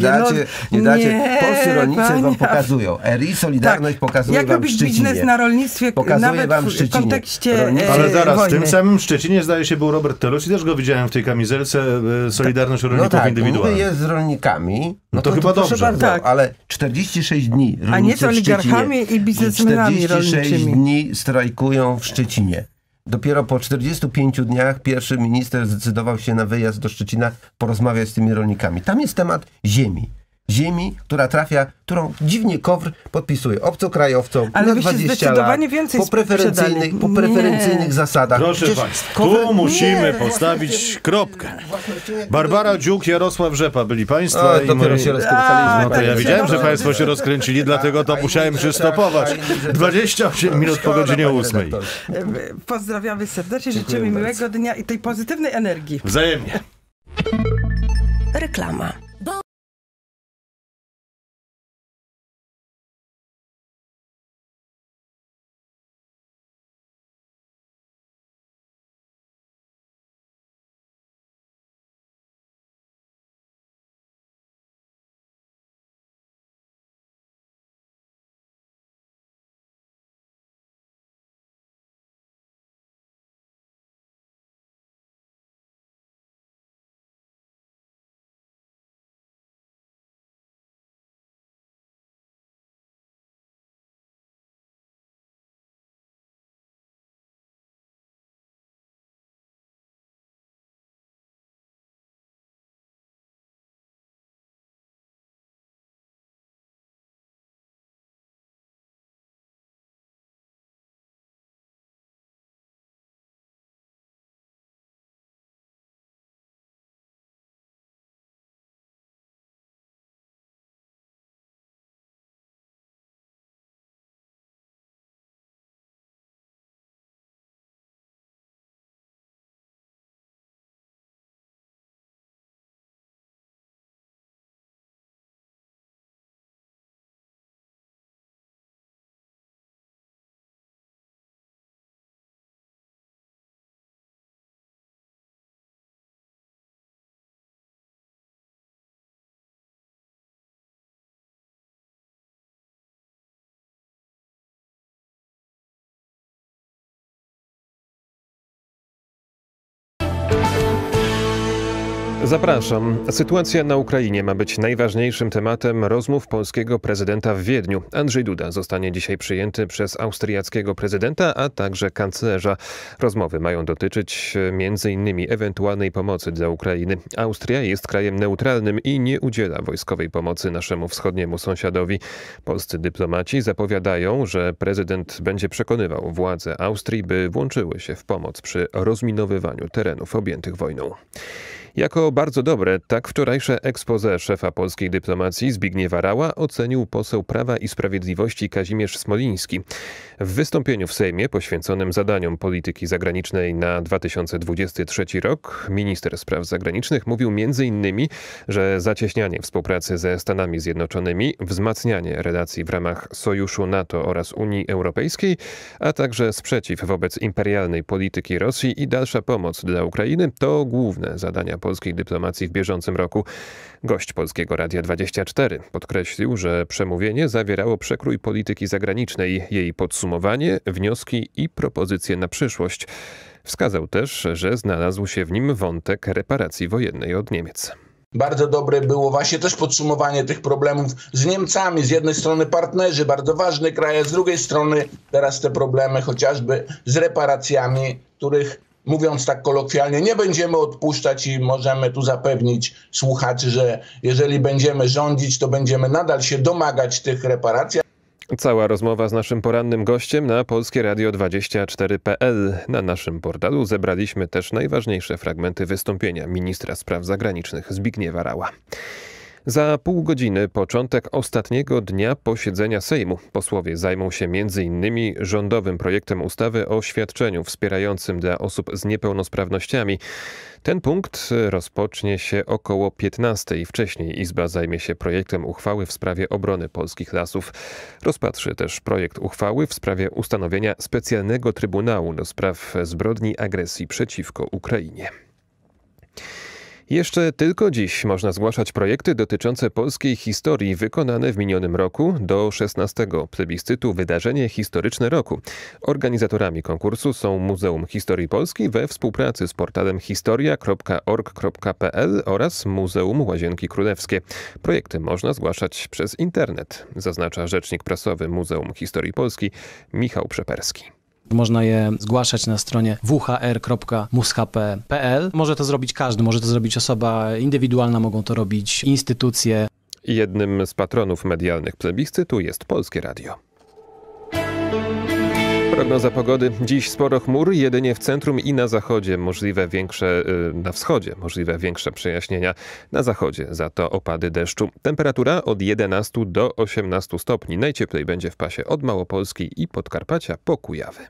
Nie dacie. Polscy rolnicy wam pokazują. RI Solidarność pokazuje wam w Szczecinie. Jak robić biznes na rolnictwie, nawet w kontekście. Ale zaraz, w tym samym Szczecinie zdaje się był Robert Telus i też go widziałem w tej kamizelce Solidarność Rolników Indywidualnych. No tak, jest z rolnikami. No to chyba dobrze. Bardzo, tak. Ale 46 dni rolnicy w Szczecinie. A nie z oligarchami i biznesmenami rolniczymi. 46 dni strajkują w Szczecinie. Dopiero po 45 dniach pierwszy minister zdecydował się na wyjazd do Szczecina porozmawiać z tymi rolnikami. Tam jest temat ziemi. Ziemi, która trafia, którą dziwnie KOWR podpisuje obcokrajowcom na 20 lat, po preferencyjnych zasadach. Proszę państwa, tu musimy postawić kropkę. Barbara Dziuk, Jarosław Rzepa byli państwo. Dopiero się rozkręcaliśmy. No to ja widziałem, że państwo się rozkręcili, dlatego to musiałem się stopować. 28 minut po godzinie 8. Pozdrawiamy serdecznie, życzymy miłego dnia i tej pozytywnej energii. Wzajemnie. Reklama. Zapraszam. Sytuacja na Ukrainie ma być najważniejszym tematem rozmów polskiego prezydenta w Wiedniu. Andrzej Duda zostanie dzisiaj przyjęty przez austriackiego prezydenta, a także kanclerza. Rozmowy mają dotyczyć m.in. ewentualnej pomocy dla Ukrainy. Austria jest krajem neutralnym i nie udziela wojskowej pomocy naszemu wschodniemu sąsiadowi. Polscy dyplomaci zapowiadają, że prezydent będzie przekonywał władze Austrii, by włączyły się w pomoc przy rozminowywaniu terenów objętych wojną. Jako bardzo dobre, tak wczorajsze exposé szefa polskiej dyplomacji Zbigniewa Rała ocenił poseł Prawa i Sprawiedliwości Kazimierz Smoliński. W wystąpieniu w Sejmie poświęconym zadaniom polityki zagranicznej na 2023 rok minister spraw zagranicznych mówił m.in., że zacieśnianie współpracy ze Stanami Zjednoczonymi, wzmacnianie relacji w ramach Sojuszu NATO oraz Unii Europejskiej, a także sprzeciw wobec imperialnej polityki Rosji i dalsza pomoc dla Ukrainy to główne zadania polskiej dyplomacji w bieżącym roku. Gość Polskiego Radia 24 podkreślił, że przemówienie zawierało przekrój polityki zagranicznej, jej podsumowanie, wnioski i propozycje na przyszłość. Wskazał też, że znalazł się w nim wątek reparacji wojennej od Niemiec. Bardzo dobre było właśnie też podsumowanie tych problemów z Niemcami. Z jednej strony partnerzy, bardzo ważny kraj, a z drugiej strony teraz te problemy chociażby z reparacjami, których, mówiąc tak kolokwialnie, nie będziemy odpuszczać i możemy tu zapewnić słuchaczy, że jeżeli będziemy rządzić, to będziemy nadal się domagać tych reparacji. Cała rozmowa z naszym porannym gościem na polskieradio24.pl. Na naszym portalu zebraliśmy też najważniejsze fragmenty wystąpienia ministra spraw zagranicznych Zbigniewa Rała. Za pół godziny początek ostatniego dnia posiedzenia Sejmu. Posłowie zajmą się m.in. rządowym projektem ustawy o świadczeniu wspierającym dla osób z niepełnosprawnościami. Ten punkt rozpocznie się około 15:00. Wcześniej Izba zajmie się projektem uchwały w sprawie obrony polskich lasów. Rozpatrzy też projekt uchwały w sprawie ustanowienia specjalnego trybunału do spraw zbrodni agresji przeciwko Ukrainie. Jeszcze tylko dziś można zgłaszać projekty dotyczące polskiej historii wykonane w minionym roku do 16. plebiscytu Wydarzenie Historyczne Roku. Organizatorami konkursu są Muzeum Historii Polski we współpracy z portalem historia.org.pl oraz Muzeum Łazienki Królewskie. Projekty można zgłaszać przez internet, zaznacza rzecznik prasowy Muzeum Historii Polski Michał Przeperski. Można je zgłaszać na stronie whr.mushp.pl. Może to zrobić każdy, może to zrobić osoba indywidualna, mogą to robić instytucje. Jednym z patronów medialnych plebiscytu jest Polskie Radio. Prognoza pogody. Dziś sporo chmur, jedynie w centrum i na zachodzie. Na wschodzie możliwe większe przejaśnienia. Na zachodzie za to opady deszczu. Temperatura od 11 do 18 stopni. Najcieplej będzie w pasie od Małopolski i Podkarpacia po Kujawy.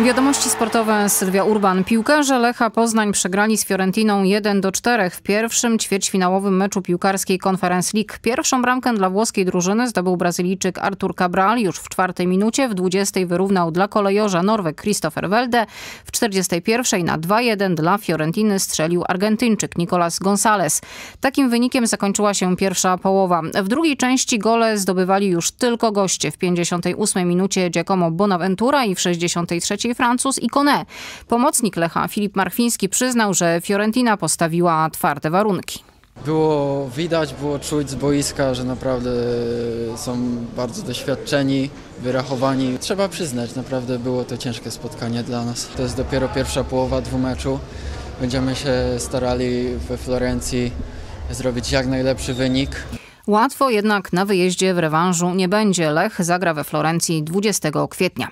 Wiadomości sportowe. Sylwia Urban. Piłkarze Lecha Poznań przegrali z Fiorentiną 1-4 w pierwszym ćwierćfinałowym meczu piłkarskiej Conference League. Pierwszą bramkę dla włoskiej drużyny zdobył Brazylijczyk Artur Cabral już w 4. minucie. W 20. wyrównał dla kolejorza Norweg Christopher Welde. W 41. na 2-1 dla Fiorentiny strzelił Argentyńczyk Nicolas Gonzalez. Takim wynikiem zakończyła się pierwsza połowa. W drugiej części gole zdobywali już tylko goście. W 58. minucie Giacomo Bonaventura i w 63. Francuz i Koné. Pomocnik Lecha Filip Marchwiński przyznał, że Fiorentina postawiła twarde warunki. Było widać, było czuć z boiska, że naprawdę są bardzo doświadczeni, wyrachowani. Trzeba przyznać, naprawdę było to ciężkie spotkanie dla nas. To jest dopiero pierwsza połowa dwumeczu. Będziemy się starali we Florencji zrobić jak najlepszy wynik. Łatwo jednak na wyjeździe w rewanżu nie będzie. Lech zagra we Florencji 20 kwietnia.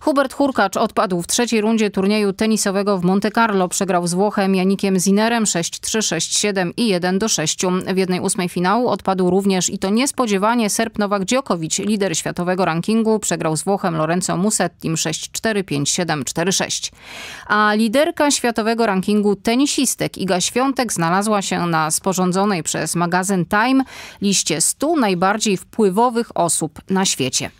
Hubert Hurkacz odpadł w trzeciej rundzie turnieju tenisowego w Monte Carlo. Przegrał z Włochem Janikiem Zinerem 6-3, 6-7 i 1-6. W 1/8 finału odpadł również i to niespodziewanie Serb Nowak Djokovic. Lider światowego rankingu przegrał z Włochem Lorenzo Musettim 6-4, 5-7, 4-6. A liderka światowego rankingu tenisistek Iga Świątek znalazła się na sporządzonej przez magazyn Time liście 100 najbardziej wpływowych osób na świecie.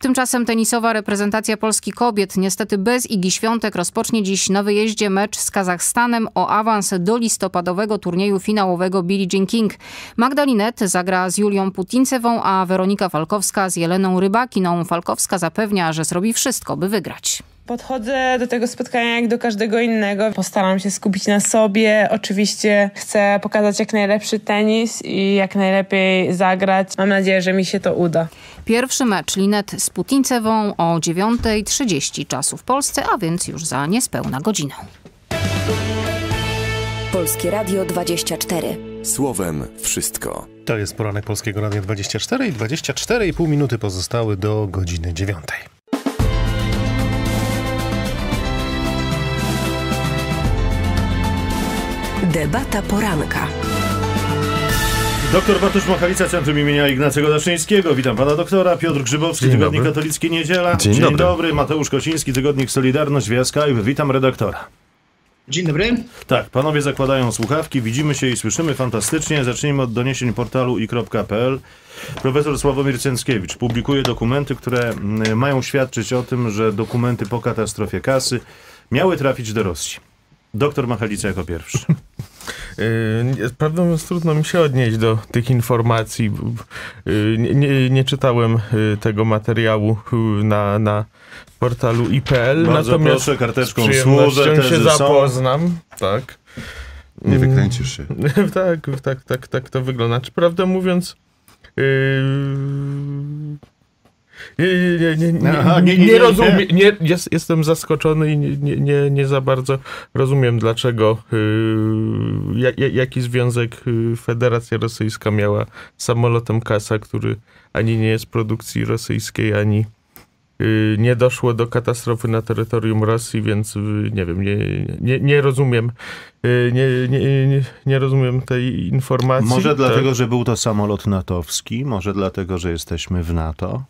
Tymczasem tenisowa reprezentacja Polski kobiet niestety bez Igi Świątek rozpocznie dziś na wyjeździe mecz z Kazachstanem o awans do listopadowego turnieju finałowego Billie Jean King. Magdalinet zagra z Julią Putincewą, a Weronika Falkowska z Jeleną Rybakiną. Falkowska zapewnia, że zrobi wszystko, by wygrać. Podchodzę do tego spotkania jak do każdego innego. Postaram się skupić na sobie. Oczywiście chcę pokazać jak najlepszy tenis i jak najlepiej zagrać. Mam nadzieję, że mi się to uda. Pierwszy mecz Linet z Putińcewą o 9:30 czasu w Polsce, a więc już za niespełna godzinę. Polskie Radio 24. Słowem wszystko. To jest poranek Polskiego Radia 24 i 24,5 minuty pozostały do godziny 9:00. Debata poranka. Doktor Bartosz Machalica, Centrum imienia Ignacego Daszyńskiego. Witam pana doktora. Piotr Grzybowski, Tygodnik Katolicki Niedziela. Dzień dobry. Mateusz Kosiński, Tygodnik Solidarność via Skype. Witam redaktora. Dzień dobry. Tak, panowie zakładają słuchawki, widzimy się i słyszymy fantastycznie. Zacznijmy od doniesień portalu i.pl. Profesor Sławomir Cenckiewicz publikuje dokumenty, które mają świadczyć o tym, że dokumenty po katastrofie kasy miały trafić do Rosji. Doktor Machalica jako pierwszy. Prawdą jest, trudno mi się odnieść do tych informacji. Nie czytałem tego materiału na portalu i.pl. Natomiast proszę, karteczką z przyjemnością się zapoznam. Tak. Nie wykręcisz się. Tak to wygląda. Czy prawdę mówiąc... Nie rozumiem. Jestem zaskoczony i nie za bardzo rozumiem, dlaczego jaki związek Federacja Rosyjska miała z samolotem Kasa, który ani nie jest produkcji rosyjskiej, ani nie doszło do katastrofy na terytorium Rosji, więc nie wiem, nie rozumiem. Nie rozumiem tej informacji. Może dlatego, że był to samolot natowski, może dlatego, że jesteśmy w NATO.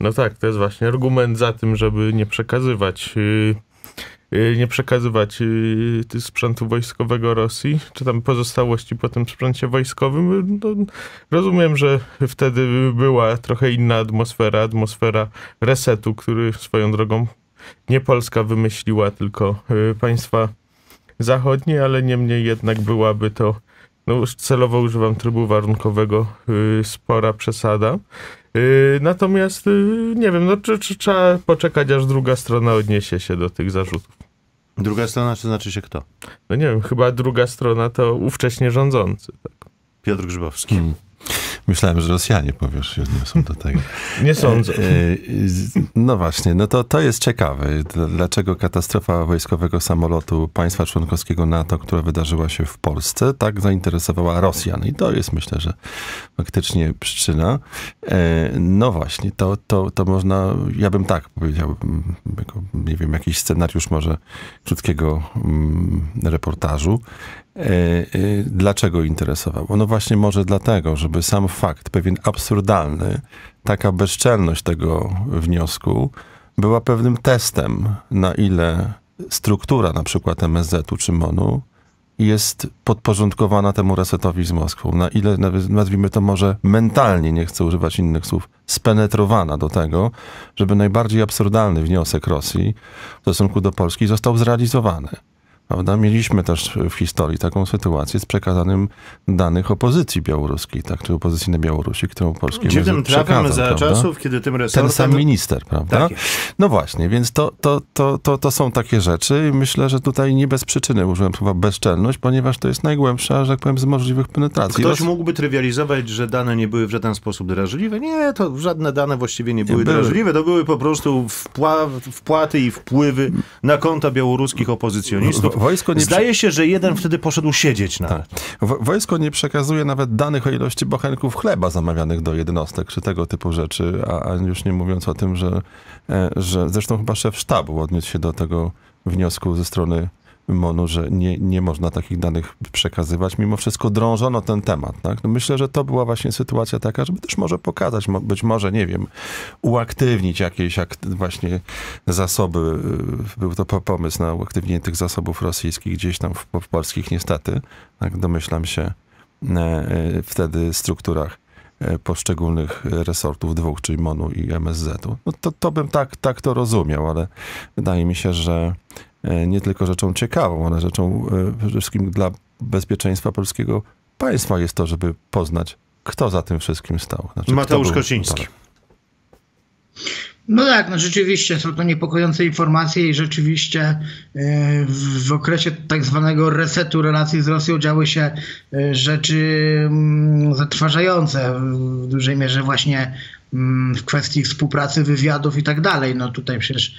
No tak, to jest właśnie argument za tym, żeby nie przekazywać sprzętu wojskowego Rosji, czy tam pozostałości po tym sprzęcie wojskowym. No, rozumiem, że wtedy była trochę inna atmosfera resetu, który swoją drogą nie Polska wymyśliła, tylko państwa zachodnie, ale niemniej jednak byłaby to, no, celowo używam trybu warunkowego, spora przesada. Natomiast, nie wiem, no, czy trzeba poczekać, aż druga strona odniesie się do tych zarzutów. Druga strona, to znaczy się kto? No nie wiem, chyba druga strona to ówcześnie rządzący. Tak. Piotr Grzybowski. Myślałem, że Rosjanie, powiesz, się odniosą do tego. Nie sądzę. No właśnie, no to jest ciekawe. Dlaczego katastrofa wojskowego samolotu państwa członkowskiego NATO, która wydarzyła się w Polsce, tak zainteresowała Rosjan? I to jest, myślę, że faktycznie przyczyna. No właśnie, to można, ja bym tak powiedział, jako, nie wiem, jakiś scenariusz może krótkiego reportażu. Dlaczego interesowało? No właśnie może dlatego, żeby sam fakt, pewien absurdalny, taka bezczelność tego wniosku była pewnym testem, na ile struktura na przykład MSZ-u czy MON-u jest podporządkowana temu resetowi z Moskwą. Na ile, nazwijmy to może mentalnie, nie chcę używać innych słów, spenetrowana do tego, żeby najbardziej absurdalny wniosek Rosji w stosunku do Polski został zrealizowany. Prawda? Mieliśmy też w historii taką sytuację z przekazanym danych opozycji białoruskiej, tak, czy opozycji na Białorusi, którą polskie przekazał. Trafem za czasów, kiedy tym resortem... Ten sam minister, prawda? Tak. No właśnie, więc to są takie rzeczy i myślę, że tutaj nie bez przyczyny użyłem słowa bezczelność, ponieważ to jest najgłębsza, że tak powiem, z możliwych penetracji. Ktoś mógłby trywializować, że dane nie były w żaden sposób drażliwe. Nie, to żadne dane właściwie nie były drażliwe. To były po prostu wpłaty i wpływy na konta białoruskich opozycjonistów. Zdaje się, że jeden wtedy poszedł siedzieć nawet. Wojsko nie przekazuje nawet danych o ilości bochenków chleba zamawianych do jednostek, czy tego typu rzeczy, a już nie mówiąc o tym, że zresztą chyba szef sztabu odniósł się do tego wniosku ze strony MON-u, że nie można takich danych przekazywać. Mimo wszystko drążono ten temat. Tak? No myślę, że to była właśnie sytuacja taka, żeby też może pokazać, być może, nie wiem, uaktywnić jakieś właśnie zasoby. Był to pomysł na uaktywnienie tych zasobów rosyjskich gdzieś tam w polskich niestety, tak domyślam się, wtedy strukturach poszczególnych resortów dwóch, czyli MON-u i MSZ-u. No to bym tak to rozumiał, ale wydaje mi się, że nie tylko rzeczą ciekawą, ale rzeczą przede wszystkim dla bezpieczeństwa polskiego państwa jest to, żeby poznać, kto za tym wszystkim stał. Znaczy, Mateusz Kosiński. No tak, no rzeczywiście są to niepokojące informacje i rzeczywiście w okresie tak zwanego resetu relacji z Rosją działy się rzeczy zatrważające w dużej mierze właśnie w kwestii współpracy, wywiadów i tak dalej. No tutaj przecież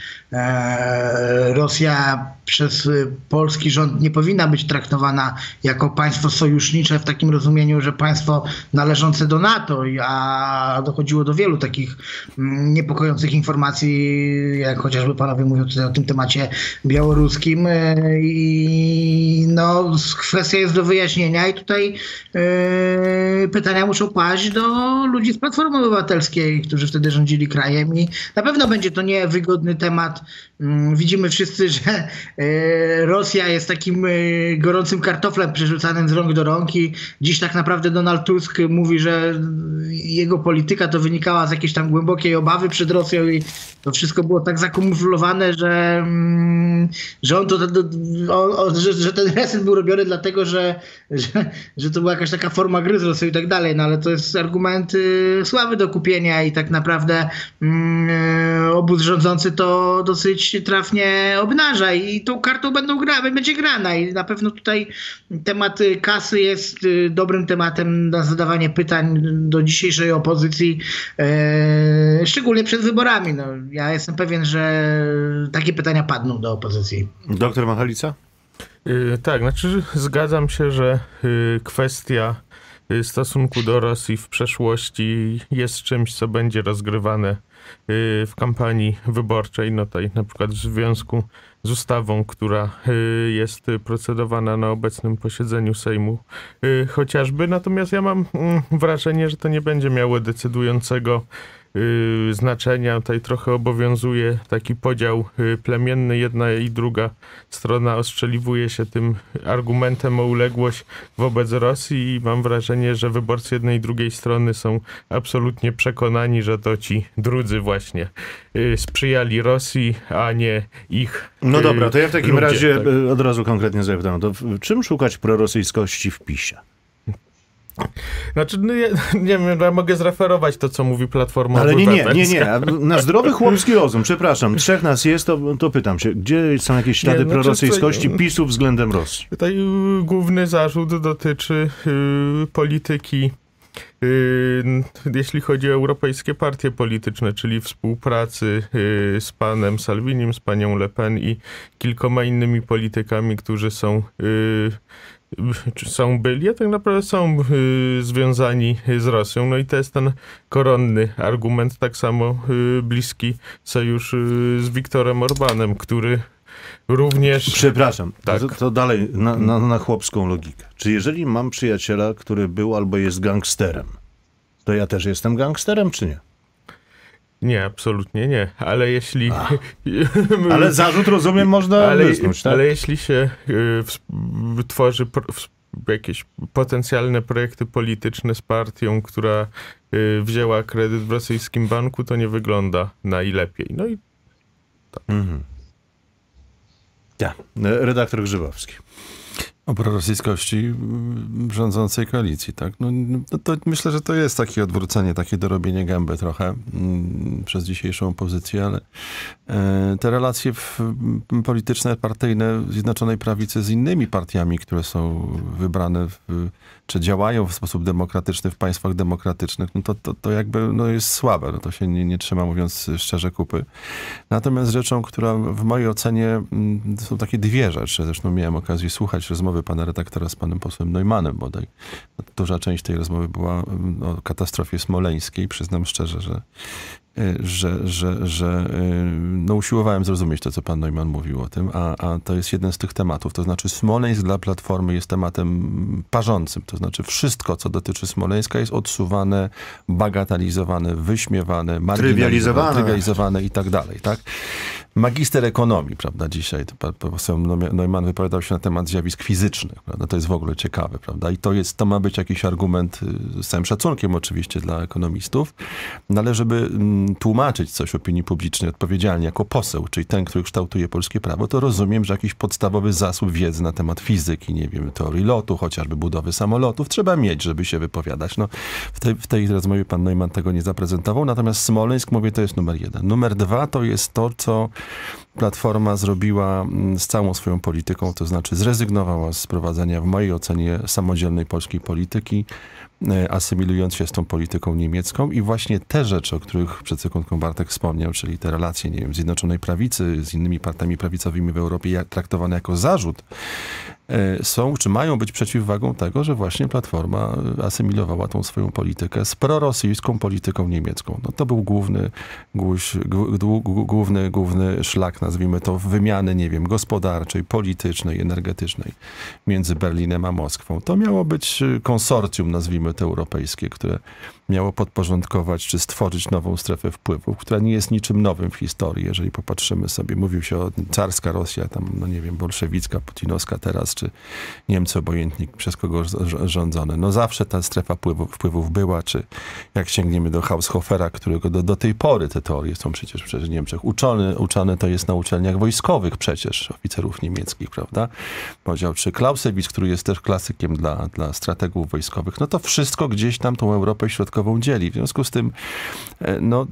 Rosja przez polski rząd nie powinna być traktowana jako państwo sojusznicze w takim rozumieniu, że państwo należące do NATO, a dochodziło do wielu takich niepokojących informacji, jak chociażby panowie mówią tutaj o tym temacie białoruskim. I no, kwestia jest do wyjaśnienia i tutaj pytania muszą paść do ludzi z Platformy Obywatelskiej, którzy wtedy rządzili krajem i na pewno będzie to niewygodny temat. Widzimy wszyscy, że Rosja jest takim gorącym kartoflem przerzucanym z rąk do rąk i dziś tak naprawdę Donald Tusk mówi, że jego polityka to wynikała z jakiejś tam głębokiej obawy przed Rosją i to wszystko było tak zakumulowane, że ten reset był robiony dlatego, że to była jakaś taka forma gry z Rosją i tak dalej, no ale to jest argument słaby do kupienia. I tak naprawdę obóz rządzący to dosyć trafnie obnaża i tą kartą będzie grana i na pewno tutaj temat kasy jest dobrym tematem na zadawanie pytań do dzisiejszej opozycji, szczególnie przed wyborami. No, ja jestem pewien, że takie pytania padną do opozycji. Doktor Machalica? Tak, znaczy zgadzam się, że kwestia stosunku do Rosji w przeszłości jest czymś, co będzie rozgrywane w kampanii wyborczej, no tutaj na przykład w związku z ustawą, która jest procedowana na obecnym posiedzeniu Sejmu chociażby. Natomiast ja mam wrażenie, że to nie będzie miało decydującego znaczenia. Tutaj trochę obowiązuje taki podział plemienny. Jedna i druga strona ostrzeliwuje się tym argumentem o uległość wobec Rosji i mam wrażenie, że wyborcy jednej i drugiej strony są absolutnie przekonani, że to ci drudzy właśnie sprzyjali Rosji, a nie ich. No dobra, to ja w takim razie tak od razu konkretnie zapytam. To czym szukać prorosyjskości w PiS-ie? Znaczy, no ja, nie wiem, ja mogę zreferować to, co mówi Platforma Obywatelska. Ale nie. Na zdrowy chłopski rozum, przepraszam, trzech nas jest, to pytam się, gdzie są jakieś ślady prorosyjskości PiS-u względem Rosji? Tutaj główny zarzut dotyczy polityki, jeśli chodzi o europejskie partie polityczne, czyli współpracy z panem Salvinim, z panią Le Pen i kilkoma innymi politykami, którzy są związani z Rosją. No i to jest ten koronny argument, tak samo bliski sojusz z Wiktorem Orbanem, który również... Przepraszam, tak. to dalej na chłopską logikę. Czy jeżeli mam przyjaciela, który był albo jest gangsterem, to ja też jestem gangsterem, czy nie? Nie, absolutnie nie, ale jeśli... Ale zarzut, rozumiem, można wysnuć, tak? Ale jeśli się tworzy jakieś potencjalne projekty polityczne z partią, która wzięła kredyt w rosyjskim banku, to nie wygląda najlepiej. No i tak. Mhm. Ja. Redaktor Grzybowski. O prorosyjskości rządzącej koalicji, tak? No, to myślę, że to jest takie odwrócenie, takie dorobienie gęby trochę przez dzisiejszą opozycję, ale te relacje polityczne, partyjne Zjednoczonej Prawicy z innymi partiami, które są wybrane czy działają w sposób demokratyczny w państwach demokratycznych, no to jakby no jest słabe. No to się nie trzyma, mówiąc szczerze, kupy. Natomiast rzeczą, która w mojej ocenie są takie dwie rzeczy, zresztą miałem okazję słuchać rozmowy pana redaktora z panem posłem Neumannem bodaj. Duża część tej rozmowy była o katastrofie smoleńskiej. Przyznam szczerze, że no usiłowałem zrozumieć to, co pan Neumann mówił o tym, a to jest jeden z tych tematów. To znaczy Smoleńsk dla Platformy jest tematem parzącym. To znaczy wszystko, co dotyczy Smoleńska jest odsuwane, bagatelizowane, wyśmiewane, marginalizowane, trywializowane i tak dalej. Tak? magister ekonomii, prawda, dzisiaj. To pan poseł Neumann wypowiadał się na temat zjawisk fizycznych, prawda, to jest w ogóle ciekawe, prawda, i to jest, to ma być jakiś argument, z całym szacunkiem oczywiście dla ekonomistów, no ale żeby tłumaczyć coś opinii publicznej odpowiedzialnie jako poseł, czyli ten, który kształtuje polskie prawo, to rozumiem, że jakiś podstawowy zasób wiedzy na temat fizyki, nie wiem, teorii lotu, chociażby budowy samolotów, trzeba mieć, żeby się wypowiadać. No, w tej rozmowie pan Neumann tego nie zaprezentował, natomiast Smoleńsk, mówię, to jest numer jeden. Numer dwa to jest to, co Platforma zrobiła z całą swoją polityką, to znaczy zrezygnowała z prowadzenia, w mojej ocenie, samodzielnej polskiej polityki, asymilując się z tą polityką niemiecką, i właśnie te rzeczy, o których przed sekundką Bartek wspomniał, czyli te relacje, nie wiem, Zjednoczonej Prawicy z innymi partiami prawicowymi w Europie, traktowane jako zarzut, są, czy mają być przeciwwagą tego, że właśnie Platforma asymilowała tą swoją politykę z prorosyjską polityką niemiecką. No to był główny szlak, nazwijmy to, wymiany, nie wiem, gospodarczej, politycznej, energetycznej między Berlinem a Moskwą. To miało być konsorcjum, nazwijmy to, europejskie, które miało podporządkować czy stworzyć nową strefę wpływów, która nie jest niczym nowym w historii, jeżeli popatrzymy sobie. Mówił się o carska Rosja, tam, no nie wiem, bolszewicka, putinowska teraz, czy Niemcy, obojętni przez kogo rządzone. No zawsze ta strefa wpływów była, czy jak sięgniemy do Haushofera, którego do tej pory te teorie są przecież w Niemczech uczone, to jest na uczelniach wojskowych przecież oficerów niemieckich, prawda? Powiedział, czy Clausewitz, który jest też klasykiem dla strategów wojskowych, no to wszystko gdzieś tam tą Europę Środkową dzieli. W związku z tym no,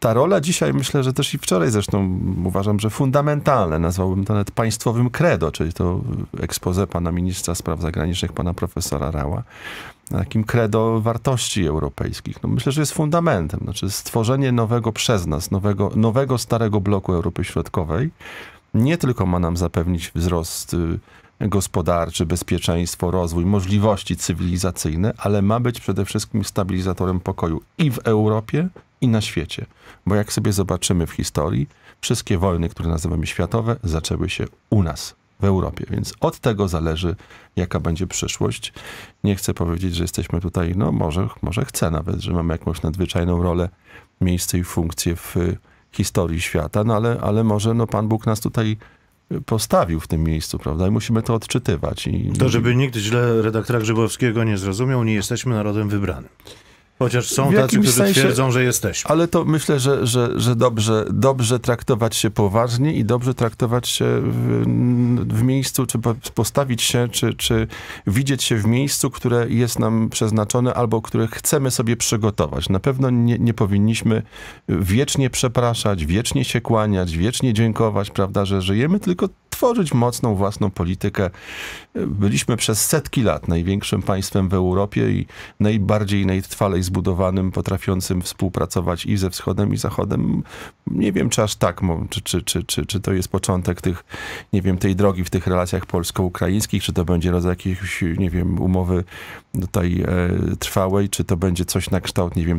ta rola dzisiaj, myślę, że też i wczoraj zresztą uważam, że fundamentalne, nazwałbym to nawet państwowym credo, czyli to expose pana ministra spraw zagranicznych, pana profesora Raua, takim credo wartości europejskich. No, myślę, że jest fundamentem. Znaczy stworzenie nowego przez nas, nowego starego bloku Europy Środkowej nie tylko ma nam zapewnić wzrost gospodarczy, bezpieczeństwo, rozwój, możliwości cywilizacyjne, ale ma być przede wszystkim stabilizatorem pokoju i w Europie, i na świecie. Bo jak sobie zobaczymy w historii, wszystkie wojny, które nazywamy światowe, zaczęły się u nas, w Europie. Więc od tego zależy, jaka będzie przyszłość. Nie chcę powiedzieć, że jesteśmy tutaj, no może chcę nawet, że mamy jakąś nadzwyczajną rolę, miejsce i funkcję w historii świata, no ale może no, Pan Bóg nas tutaj postawił w tym miejscu, prawda? I musimy to odczytywać. To, żeby nikt źle redaktora Grzybowskiego nie zrozumiał, nie jesteśmy narodem wybranym. Chociaż są tacy, którzy twierdzą, że jesteśmy. Ale to myślę, że dobrze traktować się poważnie i dobrze traktować się w miejscu, czy postawić się, czy widzieć się w miejscu, które jest nam przeznaczone albo które chcemy sobie przygotować. Na pewno nie powinniśmy wiecznie przepraszać, wiecznie się kłaniać, wiecznie dziękować, prawda, że żyjemy, tylko tworzyć mocną własną politykę. Byliśmy przez setki lat największym państwem w Europie i najbardziej, najtrwalej zbudowanym, potrafiącym współpracować i ze wschodem, i zachodem. Nie wiem, czy aż tak, czy to jest początek tych, nie wiem, tej drogi w tych relacjach polsko-ukraińskich, czy to będzie rodzaj jakiejś, nie wiem, umowy tutaj trwałej, czy to będzie coś na kształt, nie wiem,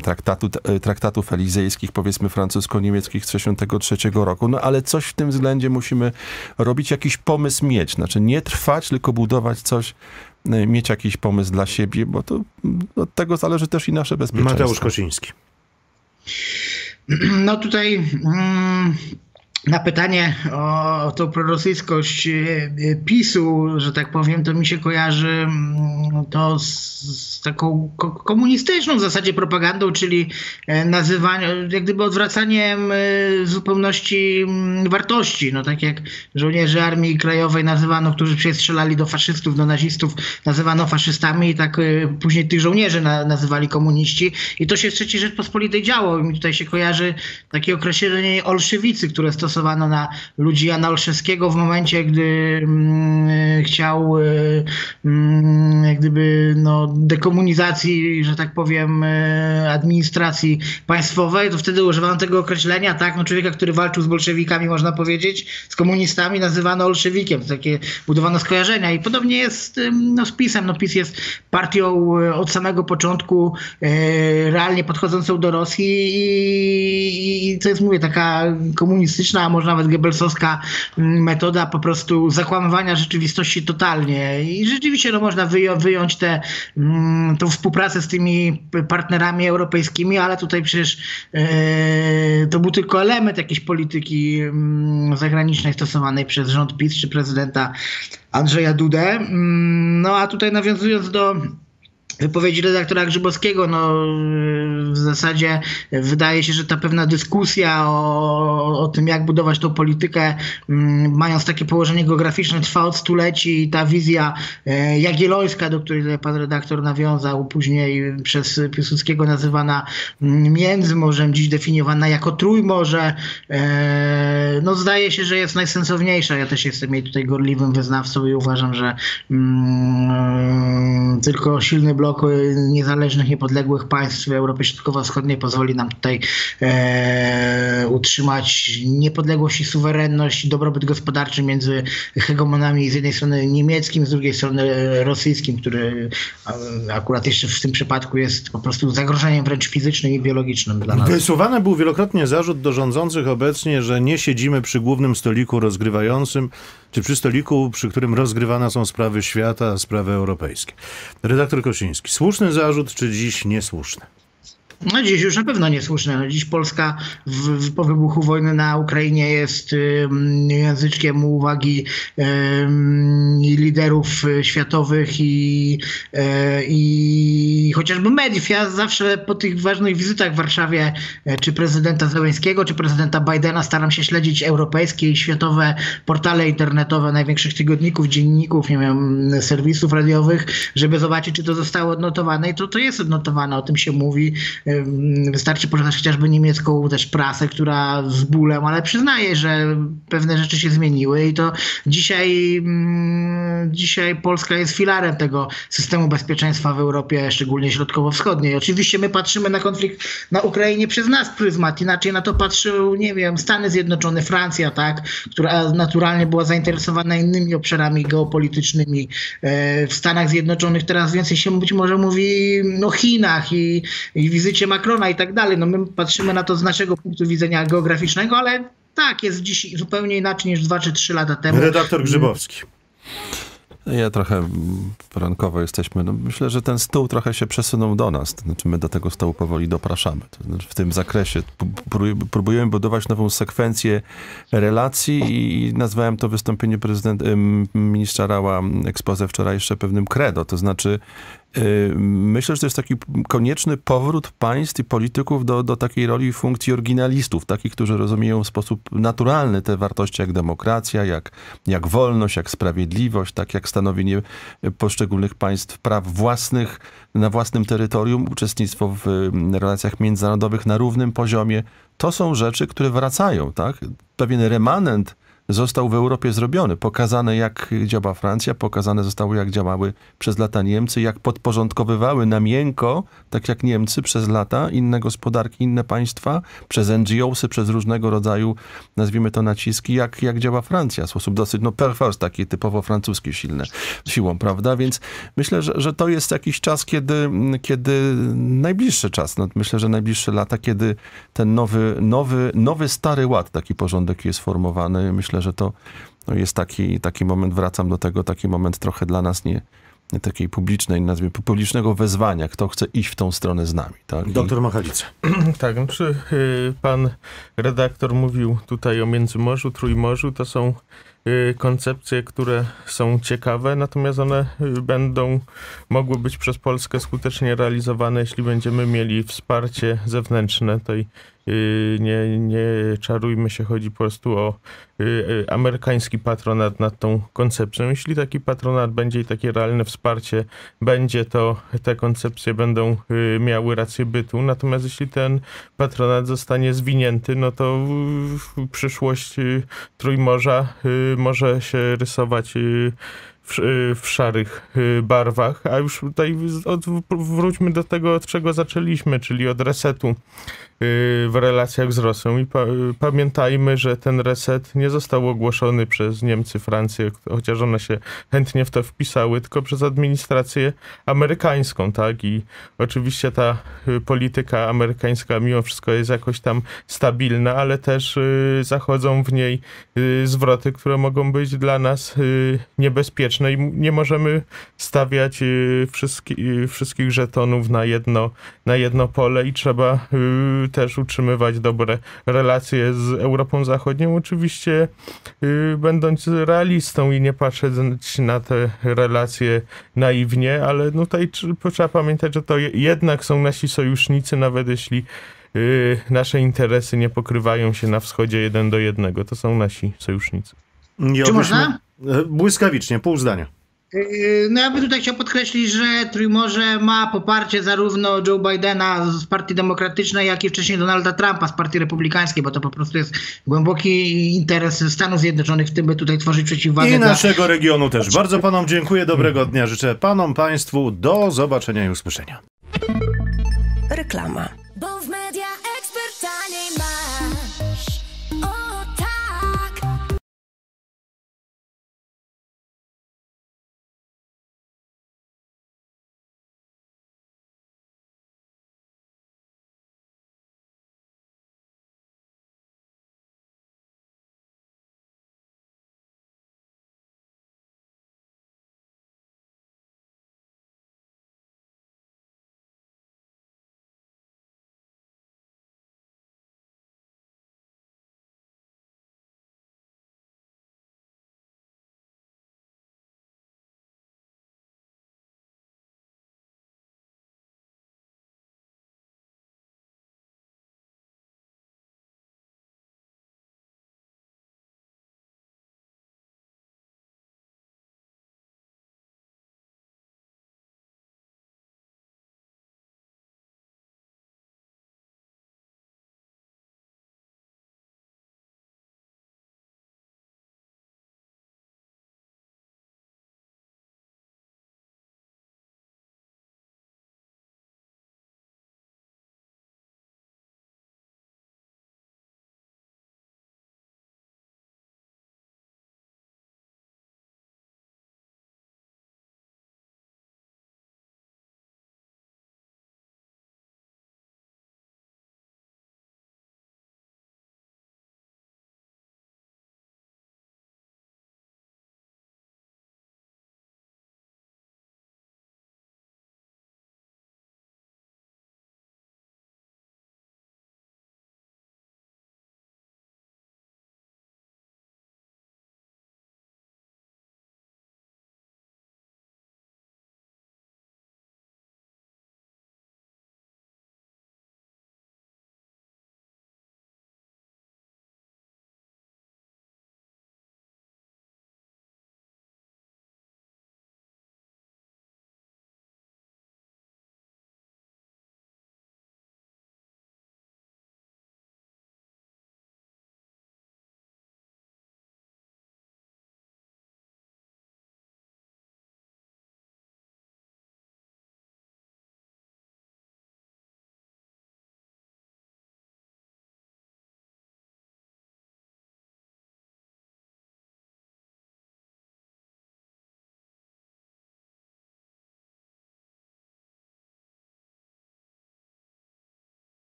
traktatów elizejskich, powiedzmy francusko-niemieckich z 1963 roku. No ale coś w tym względzie musimy robić, jakiś pomysł mieć, znaczy nie trwać, tylko budować coś, mieć jakiś pomysł dla siebie, bo to od tego zależy też i nasze bezpieczeństwo. Mateusz Kosiński. No tutaj na pytanie o tą prorosyjskość PiSu, że tak powiem, to mi się kojarzy to z taką komunistyczną w zasadzie propagandą, czyli nazywaniem, jak gdyby odwracaniem w zupełności wartości. No tak jak żołnierzy Armii Krajowej nazywano, którzy się strzelali do faszystów, do nazistów, nazywano faszystami, i tak później tych żołnierzy nazywali komuniści. I to się w III Rzeczpospolitej działo. I mi tutaj się kojarzy takie określenie olszewicy, które stosowano na ludzi Jana Olszewskiego w momencie, gdy chciał jak gdyby no, dekomunizacji, że tak powiem, administracji państwowej, to wtedy używano tego określenia, tak, no człowieka, który walczył z bolszewikami, można powiedzieć, z komunistami nazywano olszewikiem, takie budowano skojarzenia. I podobnie jest no, z PiS-em. No, PiS jest partią od samego początku realnie podchodzącą do Rosji i to jest, mówię, taka komunistyczna a może nawet goebbelsowska metoda po prostu zakłamywania rzeczywistości totalnie. I rzeczywiście no, można wyjąć tą współpracę z tymi partnerami europejskimi, ale tutaj przecież to był tylko element jakiejś polityki zagranicznej stosowanej przez rząd PiS czy prezydenta Andrzeja Dudę. No a tutaj nawiązując do wypowiedzi redaktora Grzybowskiego, no w zasadzie wydaje się, że ta pewna dyskusja o tym, jak budować tą politykę, mając takie położenie geograficzne, trwa od stuleci i ta wizja jagiellońska, do której pan redaktor nawiązał, później przez Piłsudskiego nazywana Międzymorzem, dziś definiowana jako Trójmorze, no zdaje się, że jest najsensowniejsza. Ja też jestem jej tutaj gorliwym wyznawcą i uważam, że tylko silny blok niezależnych, niepodległych państw Europy Środkowo-Wschodniej pozwoli nam tutaj utrzymać niepodległość i suwerenność, dobrobyt gospodarczy między hegemonami z jednej strony niemieckim, z drugiej strony rosyjskim, który akurat jeszcze w tym przypadku jest po prostu zagrożeniem wręcz fizycznym i biologicznym dla nas. Wysuwany był wielokrotnie zarzut do rządzących obecnie, że nie siedzimy przy głównym stoliku rozgrywającym, czy przy stoliku, przy którym rozgrywane są sprawy świata, sprawy europejskie. Redaktor Kosiński, słuszny zarzut, czy dziś niesłuszny? No dziś już na pewno niesłuszne. No dziś Polska po wybuchu wojny na Ukrainie jest języczkiem uwagi liderów światowych i chociażby mediów. Ja zawsze po tych ważnych wizytach w Warszawie czy prezydenta Zełenskiego, czy prezydenta Bidena staram się śledzić europejskie i światowe portale internetowe największych tygodników, dzienników, nie wiem, serwisów radiowych, żeby zobaczyć, czy to zostało odnotowane. I to jest odnotowane, o tym się mówi. Wystarczy poczytać chociażby niemiecką też prasę, która z bólem, ale przyznaje, że pewne rzeczy się zmieniły i to dzisiaj Polska jest filarem tego systemu bezpieczeństwa w Europie, szczególnie środkowo-wschodniej. Oczywiście my patrzymy na konflikt na Ukrainie przez nasz pryzmat, inaczej na to patrzył, nie wiem, Stany Zjednoczone, Francja, tak, która naturalnie była zainteresowana innymi obszarami geopolitycznymi. W Stanach Zjednoczonych teraz więcej się być może mówi o Chinach i wizycie Macrona i tak dalej. No my patrzymy na to z naszego punktu widzenia geograficznego, ale tak, jest dziś zupełnie inaczej niż 2 czy 3 lata temu. Redaktor Grzybowski. Ja trochę rankowo jesteśmy. No myślę, że ten stół trochę się przesunął do nas. Znaczy my do tego stołu powoli dopraszamy. To znaczy w tym zakresie próbujemy budować nową sekwencję relacji i nazwałem to wystąpienie ministra Rała, expose wczoraj, jeszcze pewnym credo. To znaczy myślę, że to jest taki konieczny powrót państw i polityków do takiej roli i funkcji oryginalistów, takich, którzy rozumieją w sposób naturalny te wartości jak demokracja, jak wolność, jak sprawiedliwość, tak jak stanowienie poszczególnych państw praw własnych na własnym terytorium, uczestnictwo w relacjach międzynarodowych na równym poziomie. To są rzeczy, które wracają, tak? Pewien remanent został w Europie zrobiony. Pokazane, jak działa Francja, pokazane zostało, jak działały przez lata Niemcy, jak podporządkowywały na miękko, tak jak Niemcy przez lata, inne gospodarki, inne państwa, przez NGOsy, przez różnego rodzaju, nazwijmy to, naciski, jak działa Francja w sposób dosyć, no per force, taki typowo francuski siłą, prawda? Więc myślę, że to jest jakiś czas, kiedy najbliższy czas, no, myślę, że najbliższe lata, kiedy ten nowy stary ład, taki porządek jest formowany. Myślę, że to jest taki moment, wracam do tego, taki moment trochę dla nas nie takiej publicznej, nazwijmy, publicznego wezwania, kto chce iść w tą stronę z nami. Tak? Doktor Machalica. Tak, czy pan redaktor mówił tutaj o Międzymorzu, Trójmorzu, to są koncepcje, które są ciekawe, natomiast one będą mogły być przez Polskę skutecznie realizowane, jeśli będziemy mieli wsparcie zewnętrzne tej. Nie czarujmy się, chodzi po prostu o amerykański patronat nad tą koncepcją. Jeśli taki patronat będzie i takie realne wsparcie będzie, to te koncepcje będą miały rację bytu. Natomiast jeśli ten patronat zostanie zwinięty, no to przyszłość Trójmorza może się rysować w szarych barwach. A już tutaj wróćmy do tego, od czego zaczęliśmy, czyli od resetu w relacjach z Rosją. I pamiętajmy, że ten reset nie został ogłoszony przez Niemcy, Francję, chociaż one się chętnie w to wpisały, tylko przez administrację amerykańską, tak? I oczywiście ta polityka amerykańska mimo wszystko jest jakoś tam stabilna, ale też zachodzą w niej zwroty, które mogą być dla nas niebezpieczne i nie możemy stawiać wszystkich żetonów na jedno pole i trzeba też utrzymywać dobre relacje z Europą Zachodnią, oczywiście będąc realistą i nie patrzeć na te relacje naiwnie, ale tutaj trzeba pamiętać, że to jednak są nasi sojusznicy, nawet jeśli nasze interesy nie pokrywają się na wschodzie 1 do 1. To są nasi sojusznicy. Czy można? Błyskawicznie, pół zdania. No ja bym tutaj chciał podkreślić, że Trójmorze ma poparcie zarówno Joe Bidena z Partii Demokratycznej, jak i wcześniej Donalda Trumpa z Partii Republikańskiej, bo to po prostu jest głęboki interes Stanów Zjednoczonych w tym, by tutaj tworzyć przeciwwagę. I naszego regionu też. Bardzo panom dziękuję, dobrego dnia życzę panom, państwu, do zobaczenia i usłyszenia. Reklama.